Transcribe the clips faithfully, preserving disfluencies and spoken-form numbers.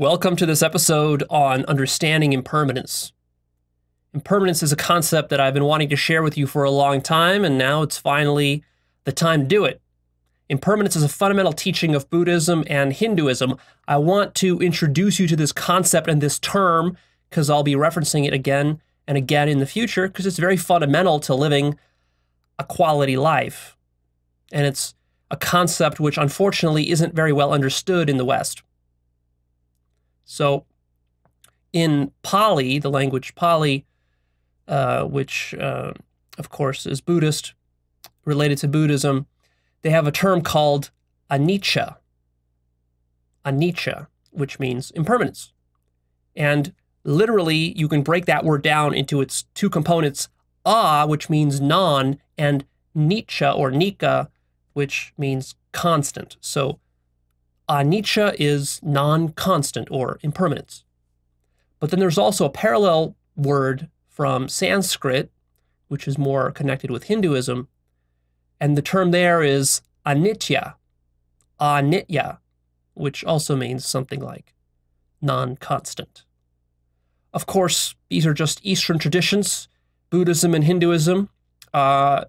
Welcome to this episode on understanding impermanence. Impermanence is a concept that I've been wanting to share with you for a long time, and now it's finally the time to do it. Impermanence is a fundamental teaching of Buddhism and Hinduism. I want to introduce you to this concept and this term because I'll be referencing it again and again in the future because it's very fundamental to living a quality life. And it's a concept which unfortunately isn't very well understood in the West. So in Pali, the language Pali, uh, which uh, of course is Buddhist, related to Buddhism, they have a term called anicca, anicca, which means impermanence. And literally you can break that word down into its two components, a, which means non, and nitya or nika, which means constant. So anicca is non-constant or impermanence. But then there's also a parallel word from Sanskrit, which is more connected with Hinduism, and the term there is anitya, anitya, which also means something like non-constant. Of course, these are just Eastern traditions, Buddhism and Hinduism. Uh,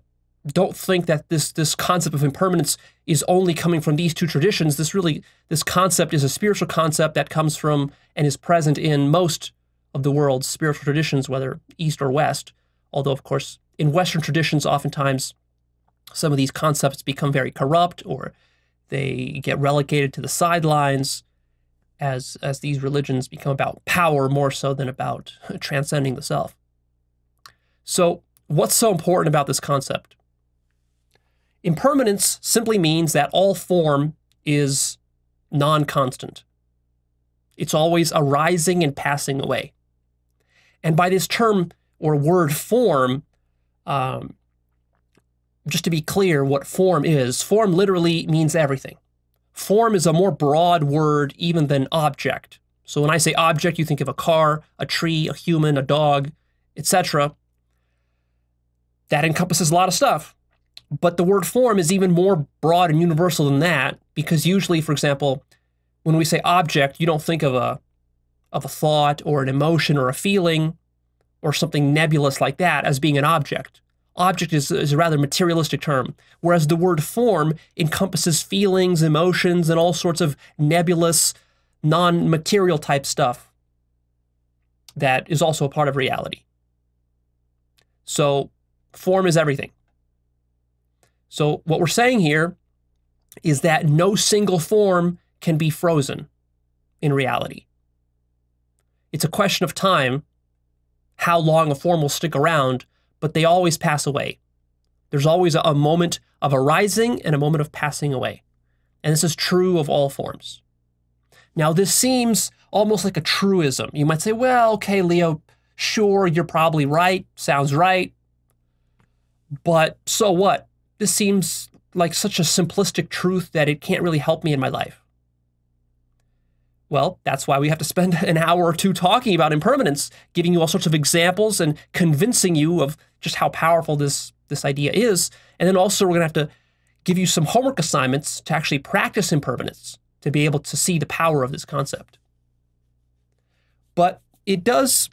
Don't think that this this concept of impermanence is only coming from these two traditions. This really, this concept is a spiritual concept that comes from and is present in most of the world's spiritual traditions, whether East or West. Although, of course, in Western traditions, oftentimes some of these concepts become very corrupt or they get relegated to the sidelines as, as these religions become about power more so than about transcending the self. So what's so important about this concept? Impermanence simply means that all form is non-constant. It's always arising and passing away. And by this term or word form, um, just to be clear what form is, form literally means everything. Form is a more broad word even than object. So when I say object, you think of a car, a tree, a human, a dog, et cetera. That encompasses a lot of stuff. But the word form is even more broad and universal than that, because usually, for example, when we say object, you don't think of a of a thought or an emotion or a feeling or something nebulous like that as being an object. Object is, is a rather materialistic term, whereas the word form encompasses feelings, emotions, and all sorts of nebulous, non-material type stuff that is also a part of reality. So form is everything. So what we're saying here is that no single form can be frozen in reality. It's a question of time, how long a form will stick around, but they always pass away. There's always a moment of arising and a moment of passing away. And this is true of all forms. Now, this seems almost like a truism. You might say, well, okay, Leo, sure, you're probably right, sounds right, but so what? This seems like such a simplistic truth that it can't really help me in my life. Well, that's why we have to spend an hour or two talking about impermanence, giving you all sorts of examples and convincing you of just how powerful this, this idea is. And then also we're going to have to give you some homework assignments to actually practice impermanence, to be able to see the power of this concept. But it does,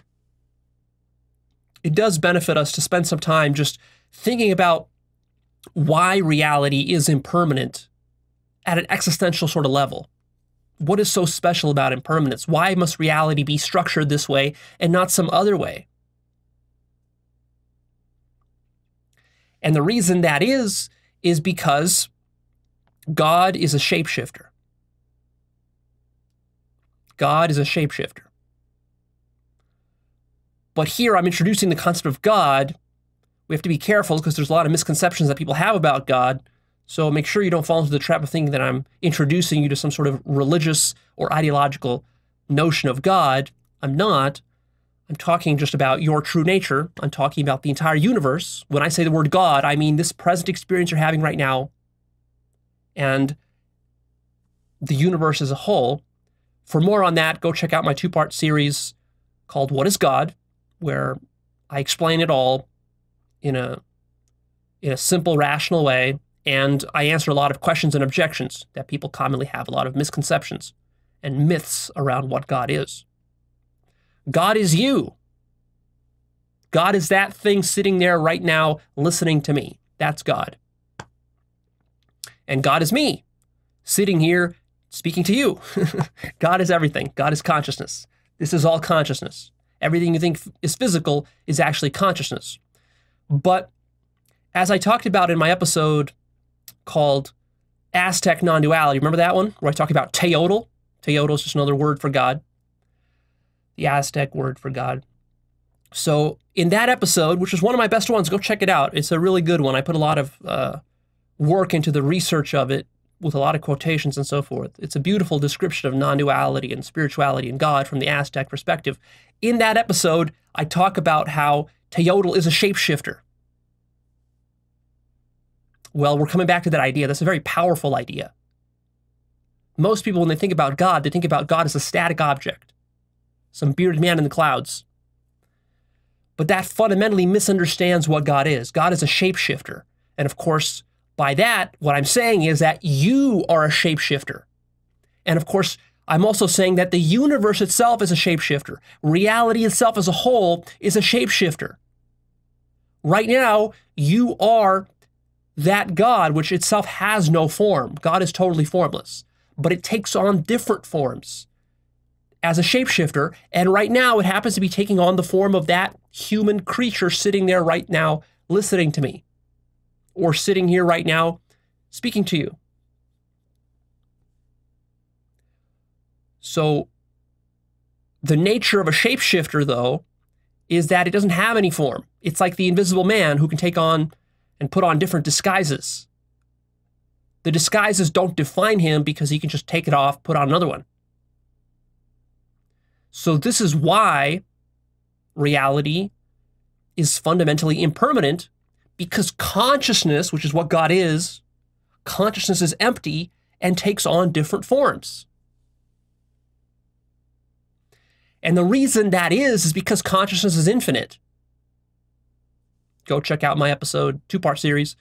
it does benefit us to spend some time just thinking about why reality is impermanent at an existential sort of level. What is so special about impermanence? Why must reality be structured this way and not some other way? And the reason that is, is because God is a shapeshifter. God is a shapeshifter. But here I'm introducing the concept of God. We have to be careful because there's a lot of misconceptions that people have about God. So make sure you don't fall into the trap of thinking that I'm introducing you to some sort of religious or ideological notion of God. I'm not. I'm talking just about your true nature. I'm talking about the entire universe. When I say the word God, I mean this present experience you're having right now and the universe as a whole. For more on that, go check out my two-part series called What is God?, where I explain it all in a, in a simple, rational way, and I answer a lot of questions and objections that people commonly have, a lot of misconceptions and myths around what God is. God is you. God is that thing sitting there right now listening to me. That's God. And God is me, sitting here speaking to you. God is everything. God is consciousness. This is all consciousness. Everything you think is physical is actually consciousness. But as I talked about in my episode called Aztec Non-Duality, remember that one where I talked about Teotl? Teotl is just another word for God. The Aztec word for God. So in that episode, which is one of my best ones, go check it out. It's a really good one. I put a lot of uh, work into the research of it with a lot of quotations and so forth. It's a beautiful description of non-duality and spirituality and God from the Aztec perspective. In that episode, I talk about how Teotl is a shapeshifter. Well, we're coming back to that idea. That's a very powerful idea. Most people, when they think about God, they think about God as a static object. Some bearded man in the clouds. But that fundamentally misunderstands what God is. God is a shapeshifter. And of course, by that, what I'm saying is that you are a shapeshifter. And of course, I'm also saying that the universe itself is a shapeshifter. Reality itself as a whole is a shapeshifter. Right now, you are that God, which itself has no form. God is totally formless, but it takes on different forms as a shapeshifter, and right now it happens to be taking on the form of that human creature sitting there right now listening to me, or sitting here right now speaking to you. So the nature of a shapeshifter, though, is that it doesn't have any form. It's like the Invisible Man, who can take on and put on different disguises. The disguises don't define him because he can just take it off, put on another one. So this is why reality is fundamentally impermanent, because consciousness, which is what God is, consciousness is empty and takes on different forms. And the reason that is, is because consciousness is infinite. Go check out my episode, two-part series,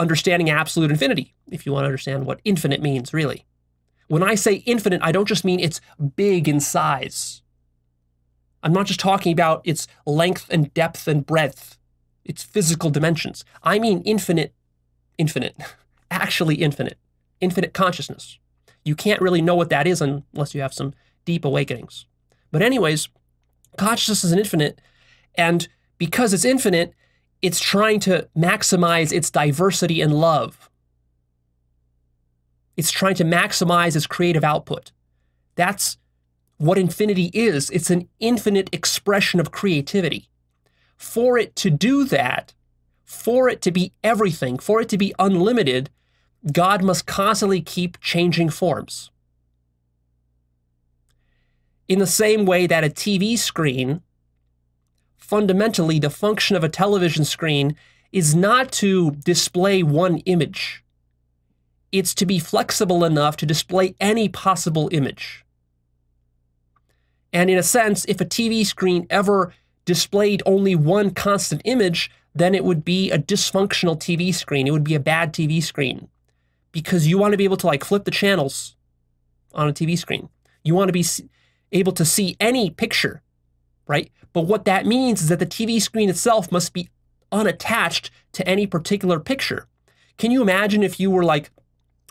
Understanding Absolute Infinity, if you want to understand what infinite means, really. When I say infinite, I don't just mean it's big in size. I'm not just talking about its length and depth and breadth, its physical dimensions. I mean infinite, infinite, actually infinite, infinite consciousness. You can't really know what that is unless you have some deep awakenings. But anyways, consciousness is infinite, and because it's infinite, it's trying to maximize its diversity and love. It's trying to maximize its creative output. That's what infinity is. It's an infinite expression of creativity. For it to do that, for it to be everything, for it to be unlimited, God must constantly keep changing forms. In the same way that a T V screen, fundamentally the function of a television screen is not to display one image. It's to be flexible enough to display any possible image. And in a sense, if a T V screen ever displayed only one constant image, then it would be a dysfunctional T V screen. It would be a bad T V screen, because you want to be able to like flip the channels on a T V screen. You want to be able to see any picture, right? But what that means is that the T V screen itself must be unattached to any particular picture. Can you imagine if you were like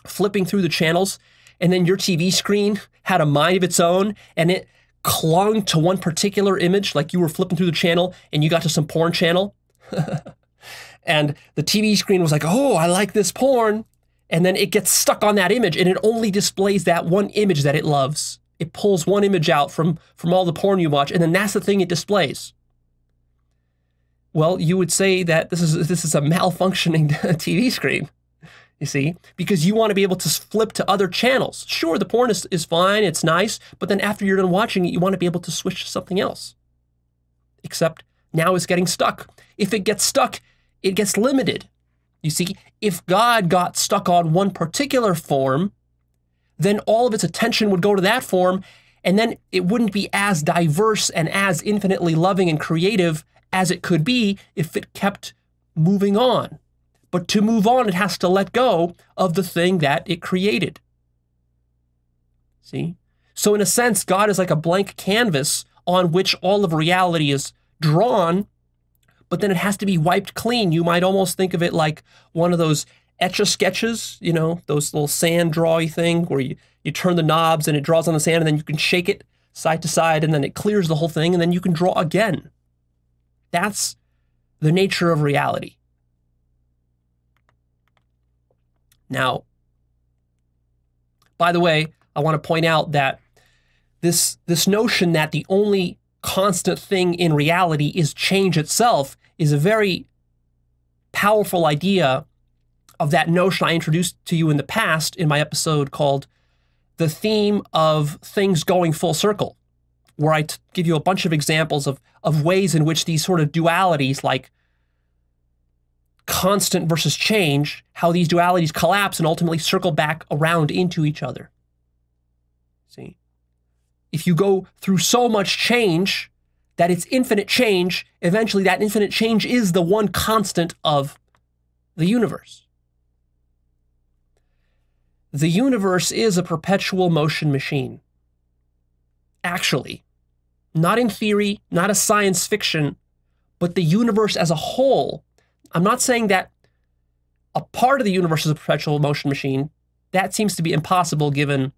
flipping through the channels, and then your T V screen had a mind of its own, and it clung to one particular image, like you were flipping through the channel, and you got to some porn channel, and the T V screen was like, oh, I like this porn, and then it gets stuck on that image, and it only displays that one image that it loves. It pulls one image out from, from all the porn you watch, and then that's the thing it displays. Well, you would say that this is, this is a malfunctioning T V screen. You see, because you want to be able to flip to other channels. Sure, the porn is, is fine, it's nice, but then after you're done watching it, you want to be able to switch to something else. except now it's getting stuck. If it gets stuck, it gets limited. You see, if God got stuck on one particular form, then all of its attention would go to that form, and then it wouldn't be as diverse and as infinitely loving and creative as it could be if it kept moving on. But to move on, it has to let go of the thing that it created. See? So in a sense, God is like a blank canvas on which all of reality is drawn, but then it has to be wiped clean. You might almost think of it like one of those etch-a-sketches, you know, those little sand drawy thing where you, you turn the knobs and it draws on the sand, and then you can shake it side to side, and then it clears the whole thing, and then you can draw again. That's the nature of reality. Now, by the way, I want to point out that this, this notion that the only constant thing in reality is change itself is a very powerful idea of that notion I introduced to you in the past in my episode called The Theme of Things Going Full Circle, where I t give you a bunch of examples of, of ways in which these sort of dualities, like constant versus change, how these dualities collapse and ultimately circle back around into each other. See? If you go through so much change that it's infinite change, eventually that infinite change is the one constant of the universe. The universe is a perpetual motion machine. Actually, not in theory, not as science fiction, but the universe as a whole. I'm not saying that a part of the universe is a perpetual motion machine. That seems to be impossible given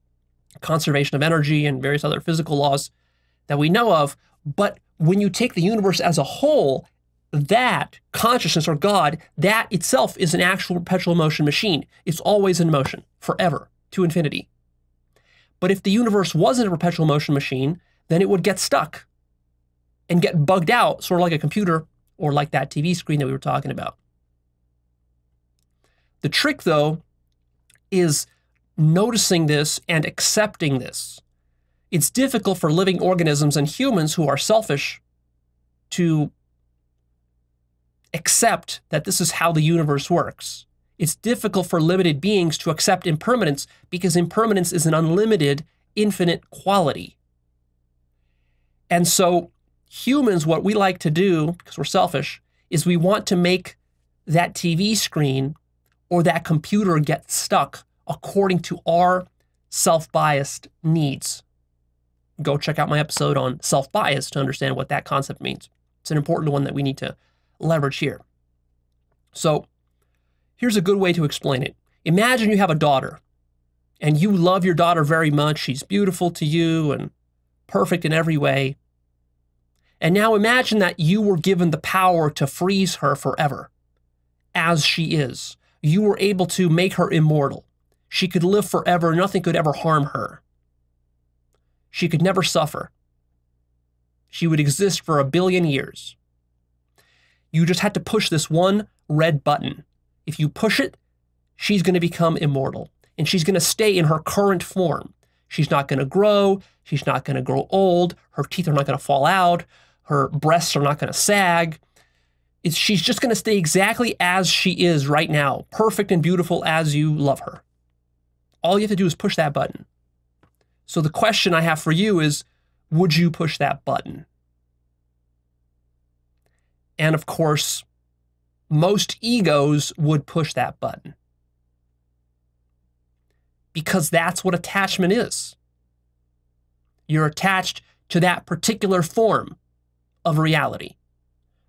conservation of energy and various other physical laws that we know of. But when you take the universe as a whole, that consciousness or God, that itself is an actual perpetual motion machine. It's always in motion, forever, to infinity. But if the universe wasn't a perpetual motion machine, then it would get stuck and get bugged out, sort of like a computer or like that T V screen that we were talking about. The trick, though, is noticing this and accepting this. It's difficult for living organisms and humans who are selfish to accept that this is how the universe works. It's difficult for limited beings to accept impermanence because impermanence is an unlimited, infinite quality. And so humans, what we like to do, because we're selfish, is we want to make that T V screen or that computer get stuck according to our self-biased needs. Go check out my episode on self-bias to understand what that concept means. It's an important one that we need to leverage here. So here's a good way to explain it. Imagine you have a daughter and you love your daughter very much. She's beautiful to you and perfect in every way. And now imagine that you were given the power to freeze her forever as she is. You were able to make her immortal. She could live forever. Nothing could ever harm her. She could never suffer. She would exist for a billion years. You just had to push this one red button. If you push it, she's going to become immortal. And she's going to stay in her current form. She's not going to grow. She's not going to grow old. Her teeth are not going to fall out. Her breasts are not going to sag. It's, she's just going to stay exactly as she is right now, perfect and beautiful as you love her. All you have to do is push that button. So the question I have for you is, would you push that button? And of course, most egos would push that button. Because that's what attachment is. You're attached to that particular form of reality.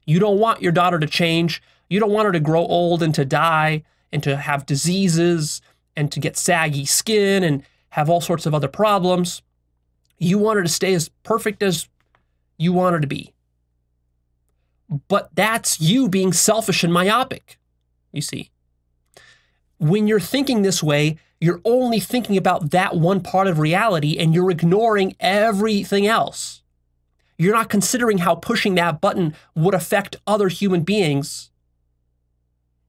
You don't want your daughter to change. You don't want her to grow old and to die and to have diseases and to get saggy skin and have all sorts of other problems. You want her to stay as perfect as you want her to be. But that's you being selfish and myopic, you see. When you're thinking this way, you're only thinking about that one part of reality and you're ignoring everything else. You're not considering how pushing that button would affect other human beings,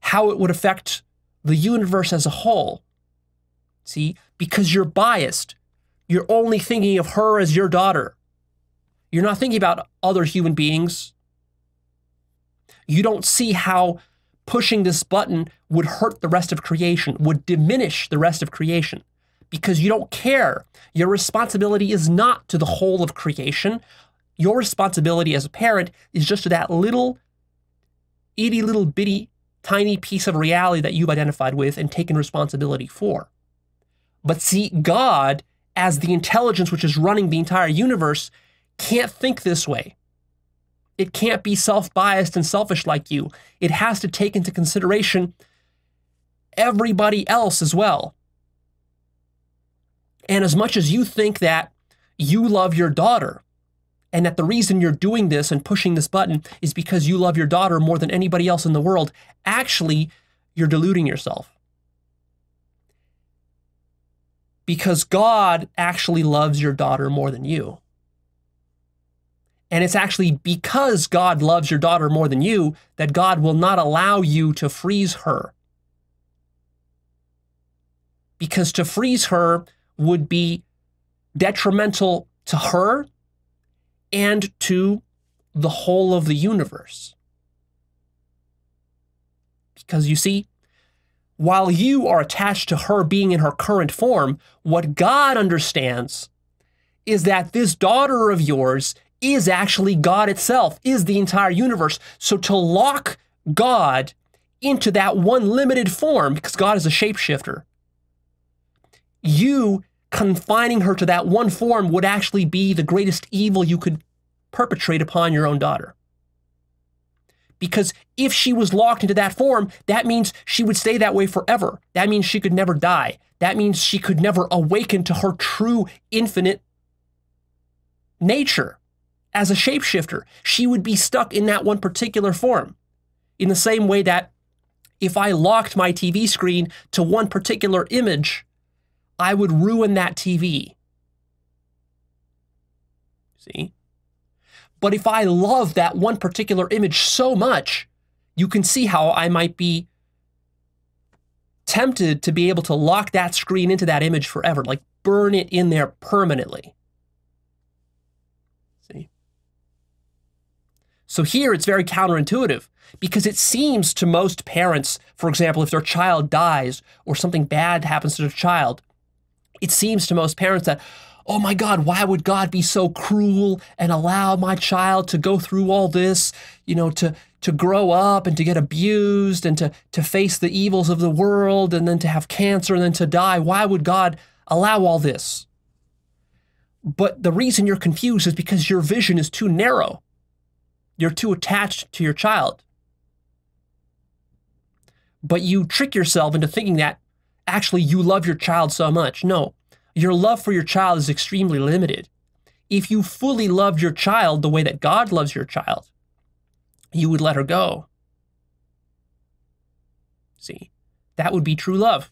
how it would affect the universe as a whole. See, because you're biased. You're only thinking of her as your daughter. You're not thinking about other human beings. You don't see how pushing this button would hurt the rest of creation, would diminish the rest of creation, because you don't care. Your responsibility is not to the whole of creation. Your responsibility as a parent is just to that little, itty little bitty, tiny piece of reality that you've identified with and taken responsibility for. But see, God, as the intelligence which is running the entire universe, can't think this way. It can't be self-biased and selfish like you. It has to take into consideration everybody else as well. And as much as you think that you love your daughter, and that the reason you're doing this and pushing this button is because you love your daughter more than anybody else in the world, actually, you're deluding yourself. Because God actually loves your daughter more than you. And it's actually because God loves your daughter more than you that God will not allow you to freeze her. Because to freeze her would be detrimental to her and to the whole of the universe. Because you see, while you are attached to her being in her current form, what God understands is that this daughter of yours is actually God itself, is the entire universe. So to lock God into that one limited form, because God is a shapeshifter, you confining her to that one form would actually be the greatest evil you could perpetrate upon your own daughter. Because if she was locked into that form, that means she would stay that way forever. That means she could never die. That means she could never awaken to her true infinite nature. As a shapeshifter, she would be stuck in that one particular form. In the same way that if I locked my T V screen to one particular image, I would ruin that T V. See? But if I love that one particular image so much, you can see how I might be tempted to be able to lock that screen into that image forever, like burn it in there permanently. See? So here it's very counterintuitive, because it seems to most parents, for example, if their child dies or something bad happens to their child, it seems to most parents that, oh my God, why would God be so cruel and allow my child to go through all this, you know, to, to grow up and to get abused and to, to face the evils of the world and then to have cancer and then to die? Why would God allow all this? But the reason you're confused is because your vision is too narrow. You're too attached to your child. But you trick yourself into thinking that actually you love your child so much. No, your love for your child is extremely limited. If you fully loved your child the way that God loves your child, you would let her go. See, that would be true love.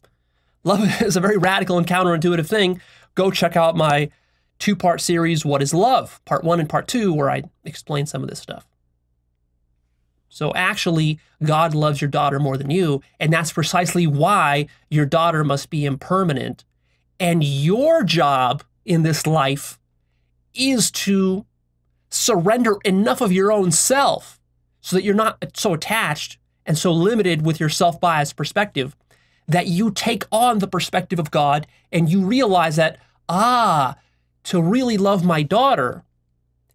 Love is a very radical and counterintuitive thing. Go check out my two-part series, What is Love? Part one and part two, where I explain some of this stuff. So actually, God loves your daughter more than you, and that's precisely why your daughter must be impermanent. And your job in this life is to surrender enough of your own self so that you're not so attached and so limited with your self-biased perspective that you take on the perspective of God and you realize that, ah, to really love my daughter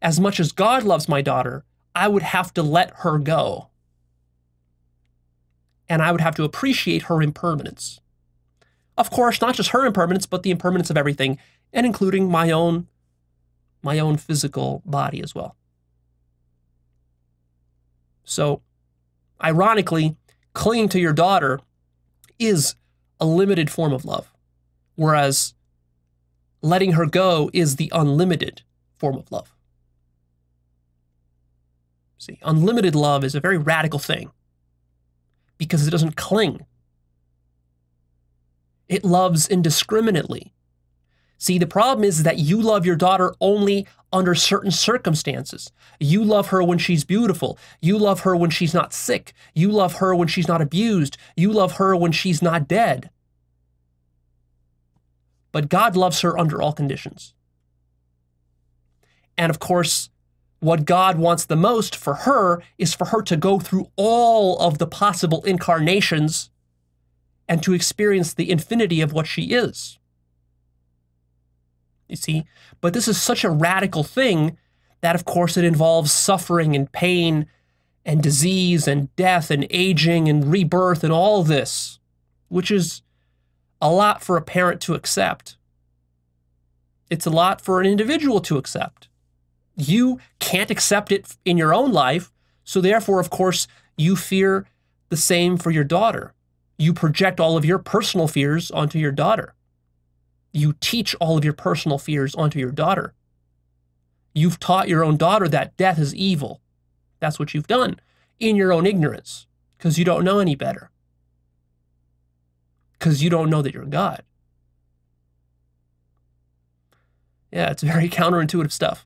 as much as God loves my daughter, I would have to let her go. And I would have to appreciate her impermanence. Of course, not just her impermanence, but the impermanence of everything, and including my own, my own physical body as well. So, ironically, clinging to your daughter is a limited form of love, whereas letting her go is the unlimited form of love. See, unlimited love is a very radical thing because it doesn't cling. It loves indiscriminately. See, the problem is that you love your daughter only under certain circumstances. You love her when she's beautiful. You love her when she's not sick. You love her when she's not abused. You love her when she's not dead. But God loves her under all conditions. And of course, what God wants the most for her is for her to go through all of the possible incarnations and to experience the infinity of what she is. You see? But this is such a radical thing that, of course, it involves suffering and pain and disease and death and aging and rebirth and all of this, which is a lot for a parent to accept. It's a lot for an individual to accept. You can't accept it in your own life, so therefore, of course, you fear the same for your daughter. You project all of your personal fears onto your daughter. You teach all of your personal fears onto your daughter. You've taught your own daughter that death is evil. That's what you've done in your own ignorance, because you don't know any better. Because you don't know that you're God. Yeah, it's very counterintuitive stuff.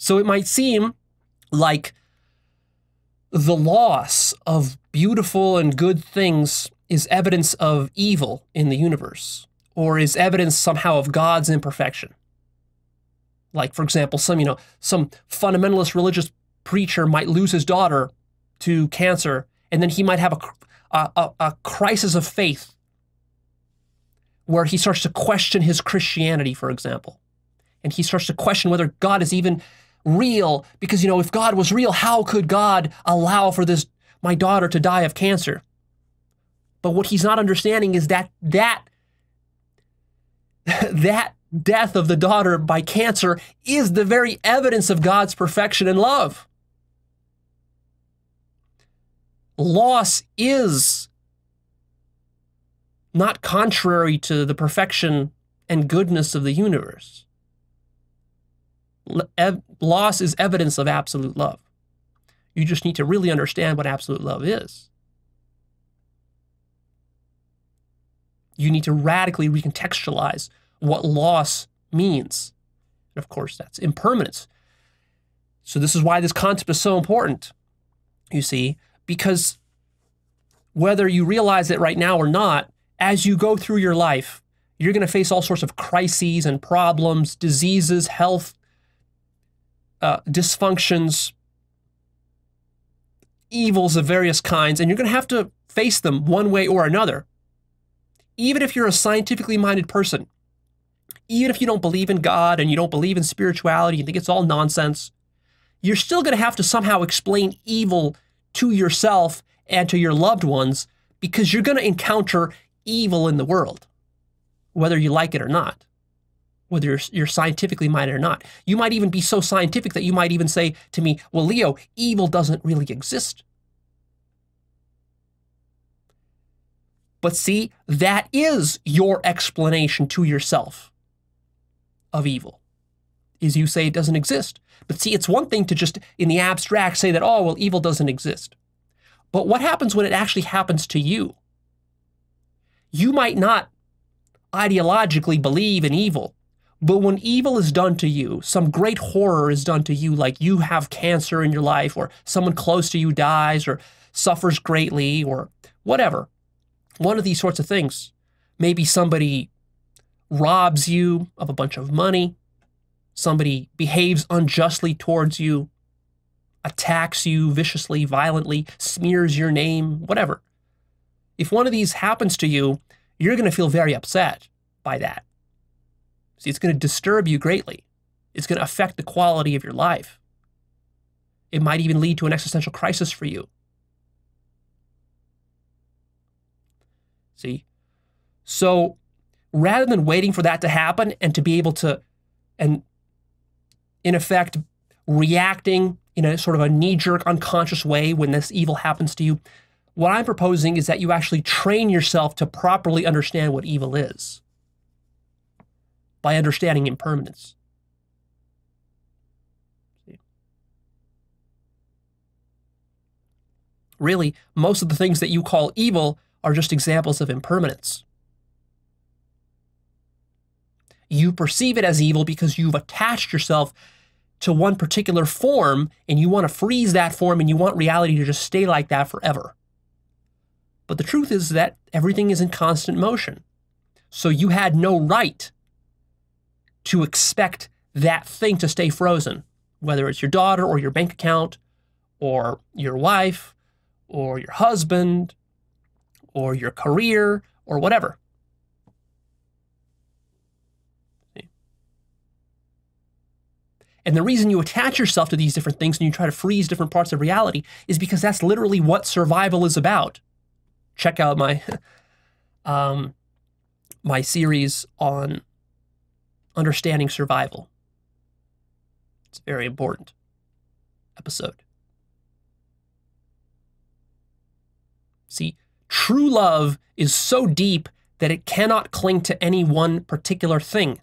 So it might seem like the loss of beautiful and good things is evidence of evil in the universe, or is evidence somehow of God's imperfection. Like, for example, some, you know, some fundamentalist religious preacher might lose his daughter to cancer, and then he might have a, a, a crisis of faith where he starts to question his Christianity, for example. And he starts to question whether God is even real, because, you know, if God was real, how could God allow for this, my daughter, to die of cancer? But what he's not understanding is that that, that death of the daughter by cancer is the very evidence of God's perfection and love. Loss is not contrary to the perfection and goodness of the universe. Loss is evidence of absolute love. You just need to really understand what absolute love is. You need to radically recontextualize what loss means. And of course, that's impermanence. So this is why this concept is so important, you see, because whether you realize it right now or not, as you go through your life, you're going to face all sorts of crises and problems, diseases, health, Uh, dysfunctions, evils of various kinds, and you're going to have to face them one way or another. Even if you're a scientifically minded person, even if you don't believe in God and you don't believe in spirituality and think it's all nonsense, you're still going to have to somehow explain evil to yourself and to your loved ones, because you're going to encounter evil in the world, whether you like it or not. Whether you're, you're scientifically minded or not. You might even be so scientific that you might even say to me, well, Leo, evil doesn't really exist. But see, that is your explanation to yourself of evil, is you say it doesn't exist. But see, it's one thing to just, in the abstract, say that, oh, well, evil doesn't exist. But what happens when it actually happens to you? You might not ideologically believe in evil, but when evil is done to you, some great horror is done to you, like you have cancer in your life, or someone close to you dies, or suffers greatly, or whatever. One of these sorts of things. Maybe somebody robs you of a bunch of money. Somebody behaves unjustly towards you, attacks you viciously, violently, smears your name, whatever. If one of these happens to you, you're going to feel very upset by that. See, it's going to disturb you greatly. It's going to affect the quality of your life. It might even lead to an existential crisis for you. See? So rather than waiting for that to happen and to be able to, and in effect, reacting in a sort of a knee-jerk, unconscious way when this evil happens to you, what I'm proposing is that you actually train yourself to properly understand what evil is, by understanding impermanence. Really, most of the things that you call evil are just examples of impermanence. You perceive it as evil because you've attached yourself to one particular form, and you want to freeze that form, and you want reality to just stay like that forever. But the truth is that everything is in constant motion. So you had no right to expect that thing to stay frozen, whether it's your daughter or your bank account or your wife or your husband or your career or whatever. And the reason you attach yourself to these different things and you try to freeze different parts of reality is because that's literally what survival is about. Check out my um, my series on understanding survival. It's a very important episode. See, true love is so deep that it cannot cling to any one particular thing,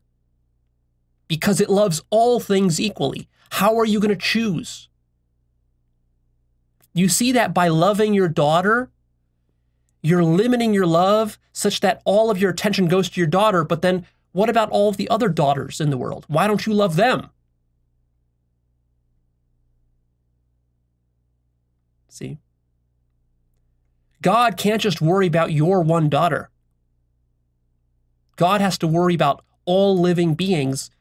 because it loves all things equally. How are you going to choose? You see that by loving your daughter, you're limiting your love such that all of your attention goes to your daughter, but then what about all of the other daughters in the world? Why don't you love them? See? God can't just worry about your one daughter. God has to worry about all living beings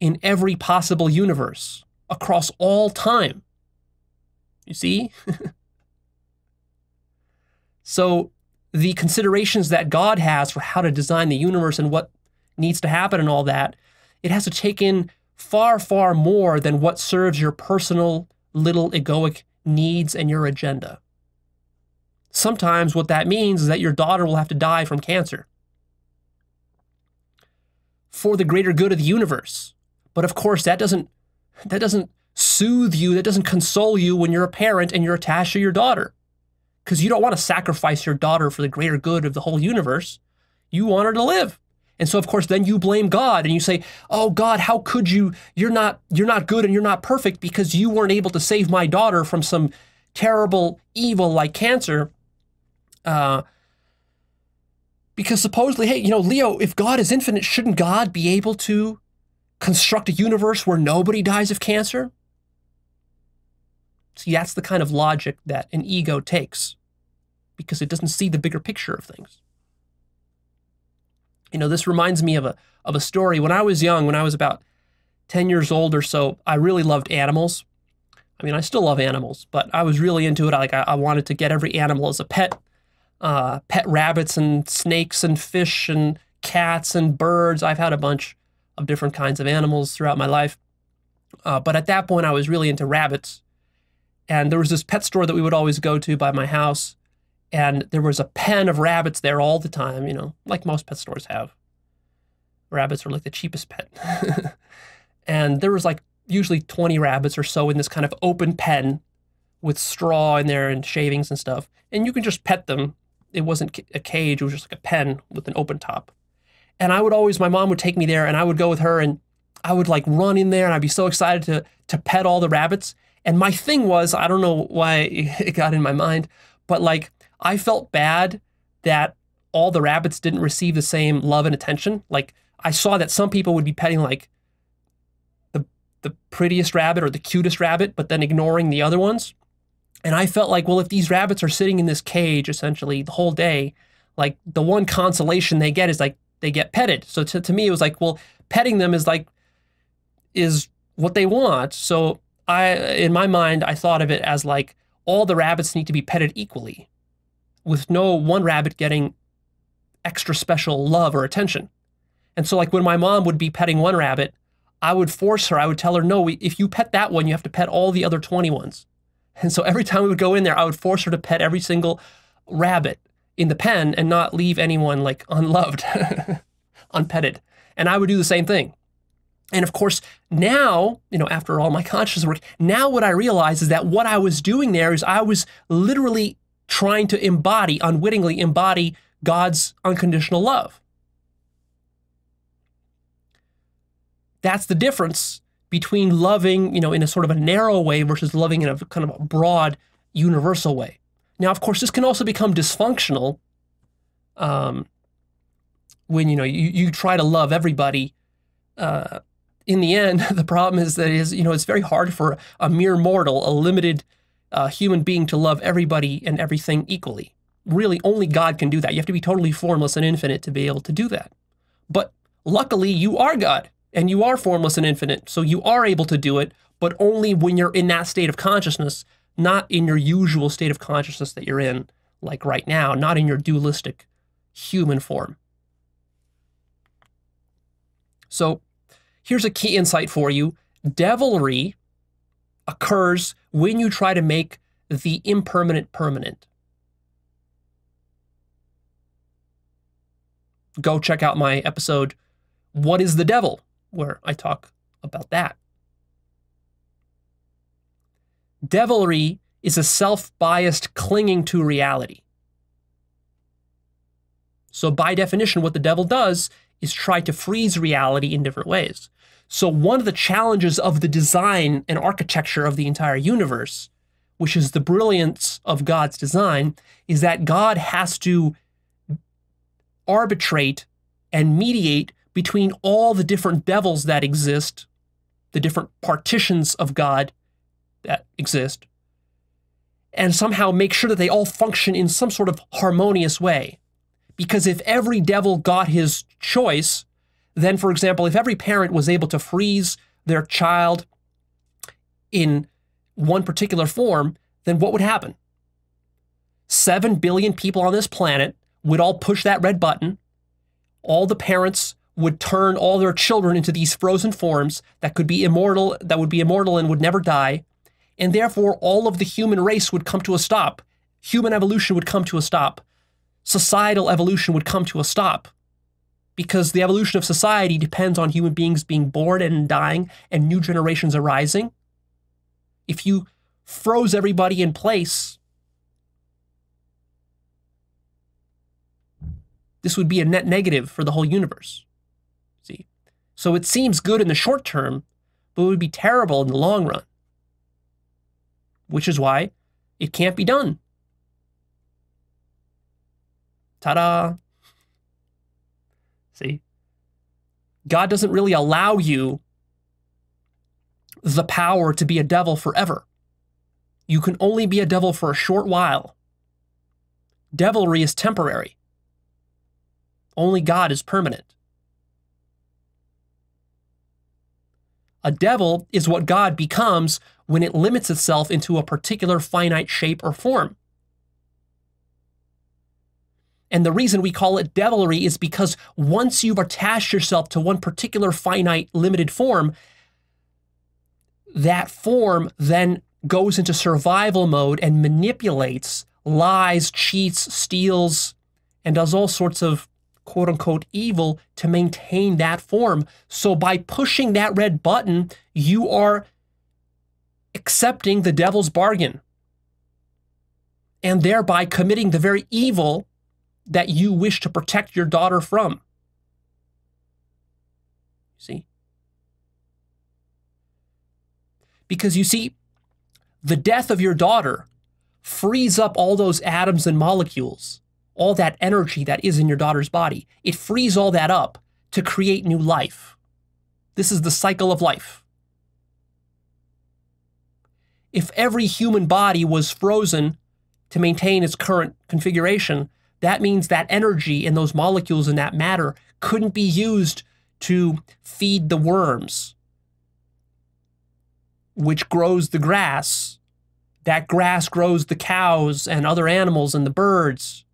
in every possible universe, across all time. You see? So the considerations that God has for how to design the universe and what needs to happen and all that, it has to take in far, far more than what serves your personal little egoic needs and your agenda. Sometimes what that means is that your daughter will have to die from cancer for the greater good of the universe. But of course, that doesn't, that doesn't soothe you, that doesn't console you when you're a parent and you're attached to your daughter. Because you don't want to sacrifice your daughter for the greater good of the whole universe. You want her to live. And so of course, then you blame God and you say, oh God, how could you, you're not, you're not good and you're not perfect because you weren't able to save my daughter from some terrible evil like cancer. Uh, Because supposedly, hey, you know, Leo, if God is infinite, shouldn't God be able to construct a universe where nobody dies of cancer? See, that's the kind of logic that an ego takes because it doesn't see the bigger picture of things. You know, this reminds me of a, of a story. When I was young, when I was about ten years old or so, I really loved animals. I mean, I still love animals, but I was really into it. I, like, I, I wanted to get every animal as a pet. Uh, pet rabbits and snakes and fish and cats and birds. I've had a bunch of different kinds of animals throughout my life. Uh, but at that point, I was really into rabbits. And there was this pet store that we would always go to by my house. And there was a pen of rabbits there all the time, you know, like most pet stores have. Rabbits are like the cheapest pet. And there was like usually twenty rabbits or so in this kind of open pen with straw in there and shavings and stuff. And you can just pet them. It wasn't a cage, it was just like a pen with an open top. And I would always, my mom would take me there and I would go with her and I would like run in there and I'd be so excited to, to pet all the rabbits. And my thing was, I don't know why it got in my mind, but like, I felt bad that all the rabbits didn't receive the same love and attention. Like I saw that some people would be petting like the, the prettiest rabbit or the cutest rabbit, but then ignoring the other ones. And I felt like, well, if these rabbits are sitting in this cage, essentially, the whole day, like, the one consolation they get is, like, they get petted. So to, to me, it was like, well, petting them is, like, is what they want. So I, in my mind, I thought of it as, like, all the rabbits need to be petted equally, with no one rabbit getting extra special love or attention. And so, like, when my mom would be petting one rabbit, I would force her, I would tell her, no, we, if you pet that one, you have to pet all the other twenty ones. And so every time we would go in there, I would force her to pet every single rabbit in the pen and not leave anyone like unloved, unpetted. And I would do the same thing. And of course, now, you know, after all my conscious work, now what I realize is that what I was doing there is I was literally trying to embody, unwittingly embody God's unconditional love. That's the difference between loving, you know, in a sort of a narrow way versus loving in a kind of a broad, universal way. Now, of course, this can also become dysfunctional um, when, you know, you, you try to love everybody. Uh, in the end, the problem is that, is, you know, it's very hard for a mere mortal, a limited uh, human being to love everybody and everything equally. Really, only God can do that. You have to be totally formless and infinite to be able to do that. But luckily, you are God. and you are formless and infinite. So you are able to do it, but only when you're in that state of consciousness, not in your usual state of consciousness that you're in, like right now, not in your dualistic human form. So here's a key insight for you. Devilry occurs when you try to make the impermanent permanent. Go check out my episode, What is the Devil?, where I talk about that. Devilry is a self-biased clinging to reality. So by definition, what the devil does is try to freeze reality in different ways. So one of the challenges of the design and architecture of the entire universe, which is the brilliance of God's design, is that God has to arbitrate and mediate between all the different devils that exist, the different partitions of God that exist, and somehow make sure that they all function in some sort of harmonious way. Because if every devil got his choice, then, for example, if every parent was able to freeze their child in one particular form, then what would happen? Seven billion people on this planet would all push that red button. All the parents would turn all their children into these frozen forms that could be immortal, that would be immortal and would never die. And therefore, all of the human race would come to a stop. Human evolution would come to a stop. Societal evolution would come to a stop, because the evolution of society depends on human beings being born and dying and new generations arising. If you froze everybody in place, this would be a net negative for the whole universe. See? So it seems good in the short term, but it would be terrible in the long run, which is why it can't be done. Ta-da! See? God doesn't really allow you the power to be a devil forever. You can only be a devil for a short while. Devilry is temporary. Only God is permanent. A devil is what God becomes when it limits itself into a particular finite shape or form. And the reason we call it devilry is because once you've attached yourself to one particular finite, limited form, that form then goes into survival mode and manipulates, lies, cheats, steals, and does all sorts of quote-unquote evil to maintain that form. So by pushing that red button, you are accepting the devil's bargain, and thereby committing the very evil that you wish to protect your daughter from. See? Because you see, the death of your daughter frees up all those atoms and molecules, all that energy that is in your daughter's body. It frees all that up to create new life. This is the cycle of life. If every human body was frozen to maintain its current configuration, that means that energy and those molecules in that matter couldn't be used to feed the worms, which grows the grass. That grass grows the cows and other animals and the birds.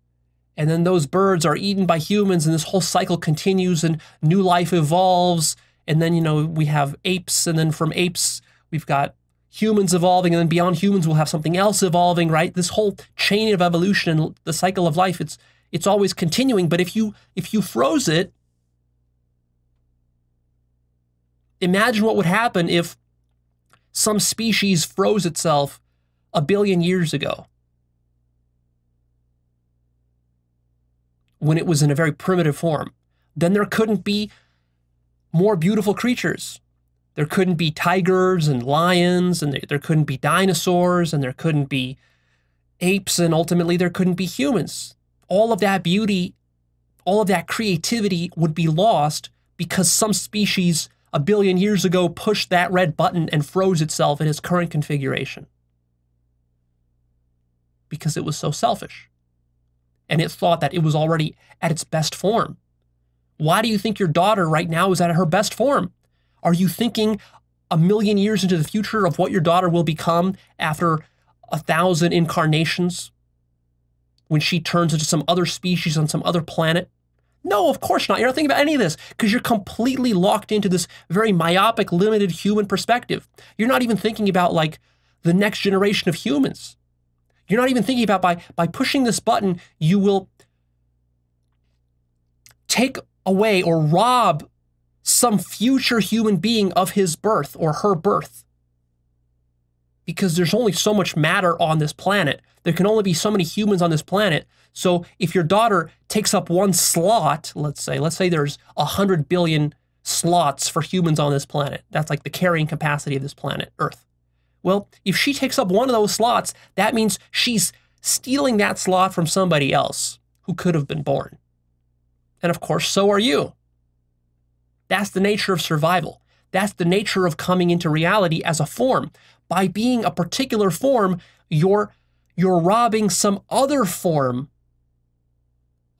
And then those birds are eaten by humans, and this whole cycle continues and new life evolves. And then, you know, we have apes, and then from apes, we've got humans evolving, and then beyond humans we'll have something else evolving, right? This whole chain of evolution and the cycle of life, it's it's always continuing. But if you if you froze it, imagine what would happen if some species froze itself a billion years ago, when it was in a very primitive form. Then there couldn't be more beautiful creatures. There couldn't be tigers and lions, and there couldn't be dinosaurs, and there couldn't be apes, and ultimately there couldn't be humans. All of that beauty, all of that creativity would be lost because some species a billion years ago pushed that red button and froze itself in its current configuration, because it was so selfish and it thought that it was already at its best form. Why do you think your daughter right now is at her best form? Are you thinking a million years into the future of what your daughter will become after a thousand incarnations when she turns into some other species on some other planet? No, of course not. You're not thinking about any of this because you're completely locked into this very myopic, limited human perspective. You're not even thinking about like the next generation of humans. You're not even thinking about by, by pushing this button, you will take away or rob some future human being of his birth or her birth. Because there's only so much matter on this planet. There can only be so many humans on this planet. So if your daughter takes up one slot, let's say, let's say there's a hundred billion slots for humans on this planet. That's like the carrying capacity of this planet, Earth. Well, if she takes up one of those slots, that means she's stealing that slot from somebody else who could have been born. And of course, so are you. That's the nature of survival. That's the nature of coming into reality as a form. By being a particular form, you're, you're robbing some other form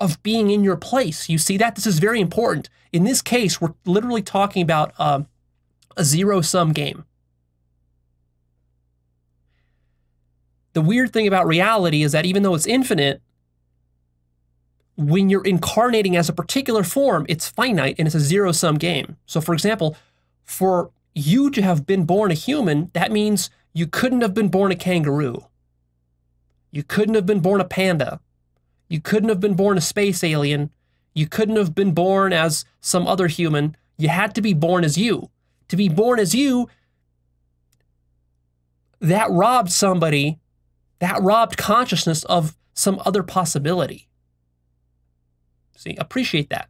of being in your place. You see that? This is very important. In this case, we're literally talking about um, a zero-sum game. The weird thing about reality is that even though it's infinite, when you're incarnating as a particular form, it's finite and it's a zero-sum game. So for example, for you to have been born a human, that means you couldn't have been born a kangaroo. You couldn't have been born a panda. You couldn't have been born a space alien. You couldn't have been born as some other human. You had to be born as you. To be born as you, that robbed somebody, that robbed consciousness of some other possibility. See, appreciate that.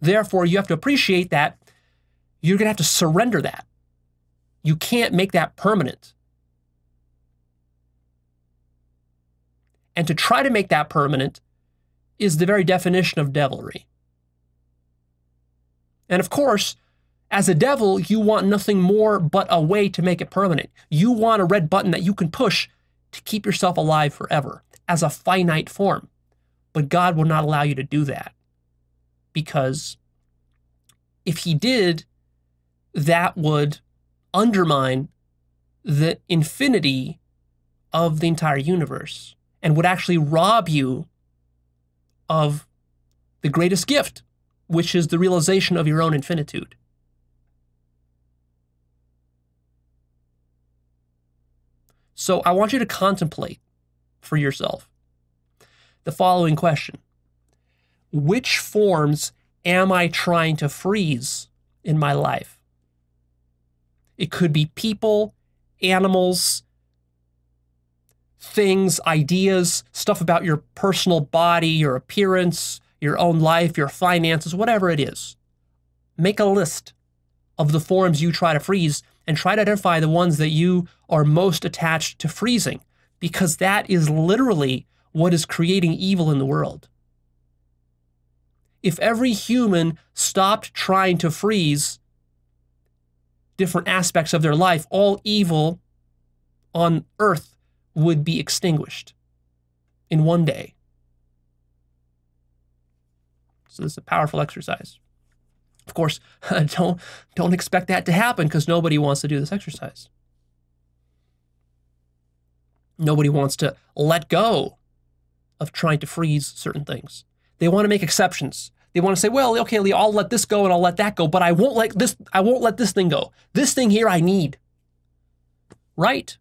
Therefore, you have to appreciate that you're going to have to surrender that. You can't make that permanent. And to try to make that permanent is the very definition of devilry. And of course, as a devil, you want nothing more but a way to make it permanent. You want a red button that you can push to keep yourself alive forever as a finite form. But God will not allow you to do that, because if he did, that would undermine the infinity of the entire universe and would actually rob you of the greatest gift, which is the realization of your own infinitude. So I want you to contemplate for yourself the following question. Which forms am I trying to freeze in my life? It could be people, animals, things, ideas, stuff about your personal body, your appearance, your own life, your finances, whatever it is. Make a list of the forms you try to freeze and try to identify the ones that you are most attached to freezing, because that is literally what is creating evil in the world. If every human stopped trying to freeze different aspects of their life, all evil on Earth would be extinguished in one day. So this is a powerful exercise. Of course, don't, don't expect that to happen, because nobody wants to do this exercise. Nobody wants to let go of trying to freeze certain things. They want to make exceptions. They want to say, well, okay, Lee, I'll let this go and I'll let that go, but I won't let this, I won't let this thing go. This thing here I need. Right?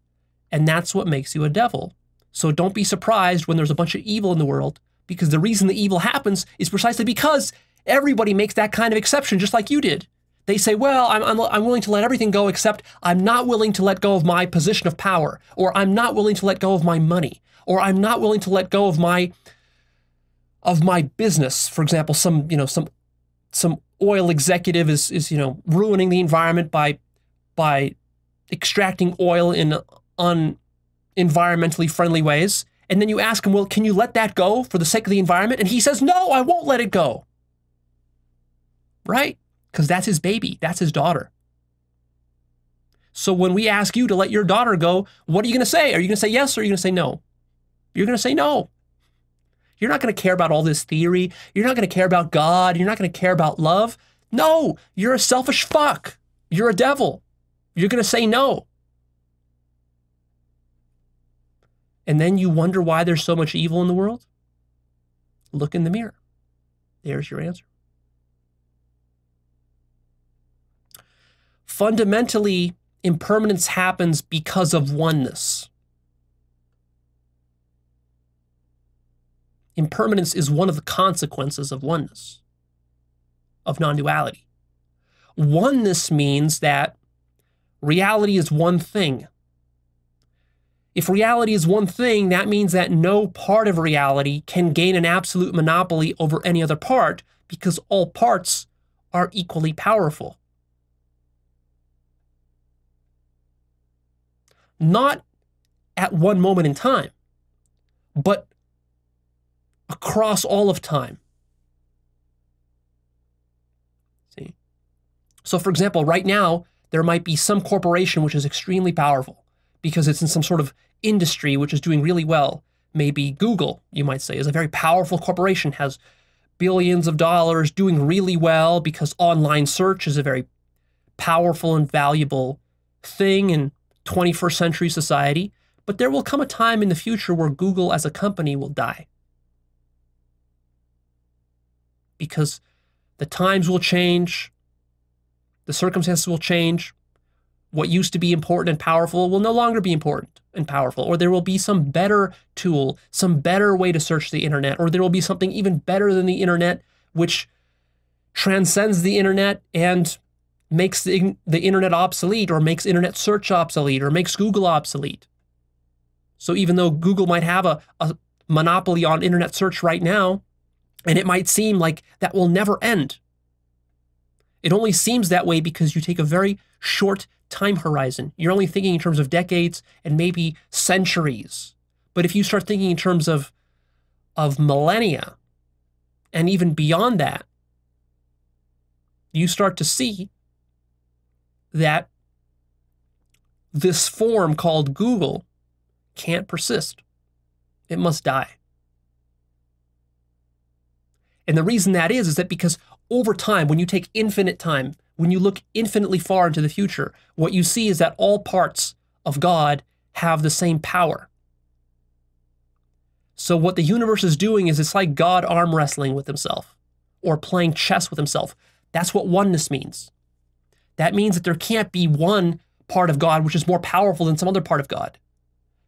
And that's what makes you a devil. So don't be surprised when there's a bunch of evil in the world, because the reason the evil happens is precisely because everybody makes that kind of exception, just like you did. They say, well, I'm, I'm, I'm willing to let everything go, except I'm not willing to let go of my position of power, or I'm not willing to let go of my money, or I'm not willing to let go of my of my business. For example, some, you know, some some oil executive is is, you know, ruining the environment by by extracting oil in un-environmentally friendly ways. And then you ask him, well, can you let that go for the sake of the environment? And he says, no, I won't let it go. Right? Because that's his baby. That's his daughter. So when we ask you to let your daughter go, what are you going to say? Are you going to say yes, or are you going to say no? You're going to say no. You're not going to care about all this theory. You're not going to care about God. You're not going to care about love. No, you're a selfish fuck. You're a devil. You're going to say no. And then you wonder why there's so much evil in the world? Look in the mirror. There's your answer. Fundamentally, impermanence happens because of oneness. Impermanence is one of the consequences of oneness, of non-duality. Oneness means that reality is one thing. If reality is one thing, that means that no part of reality can gain an absolute monopoly over any other part, because all parts are equally powerful. Not at one moment in time, but across all of time. See? So for example, right now, there might be some corporation which is extremely powerful because it's in some sort of industry which is doing really well. Maybe Google, you might say, is a very powerful corporation, has billions of dollars, doing really well because online search is a very powerful and valuable thing in twenty-first century society. But there will come a time in the future where Google as a company will die. Because the times will change, the circumstances will change, what used to be important and powerful will no longer be important and powerful, or there will be some better tool, some better way to search the internet, or there will be something even better than the internet which transcends the internet and makes the, the internet obsolete, or makes internet search obsolete, or makes Google obsolete. So even though Google might have a, a monopoly on internet search right now, and it might seem like that will never end. It only seems that way because you take a very short time horizon. You're only thinking in terms of decades and maybe centuries. But if you start thinking in terms of, of millennia and even beyond that, you start to see that this form called Google can't persist. It must die. And the reason that is, is that because over time, when you take infinite time, when you look infinitely far into the future, what you see is that all parts of God have the same power. So what the universe is doing is it's like God arm wrestling with himself or playing chess with himself. That's what oneness means. That means that there can't be one part of God which is more powerful than some other part of God.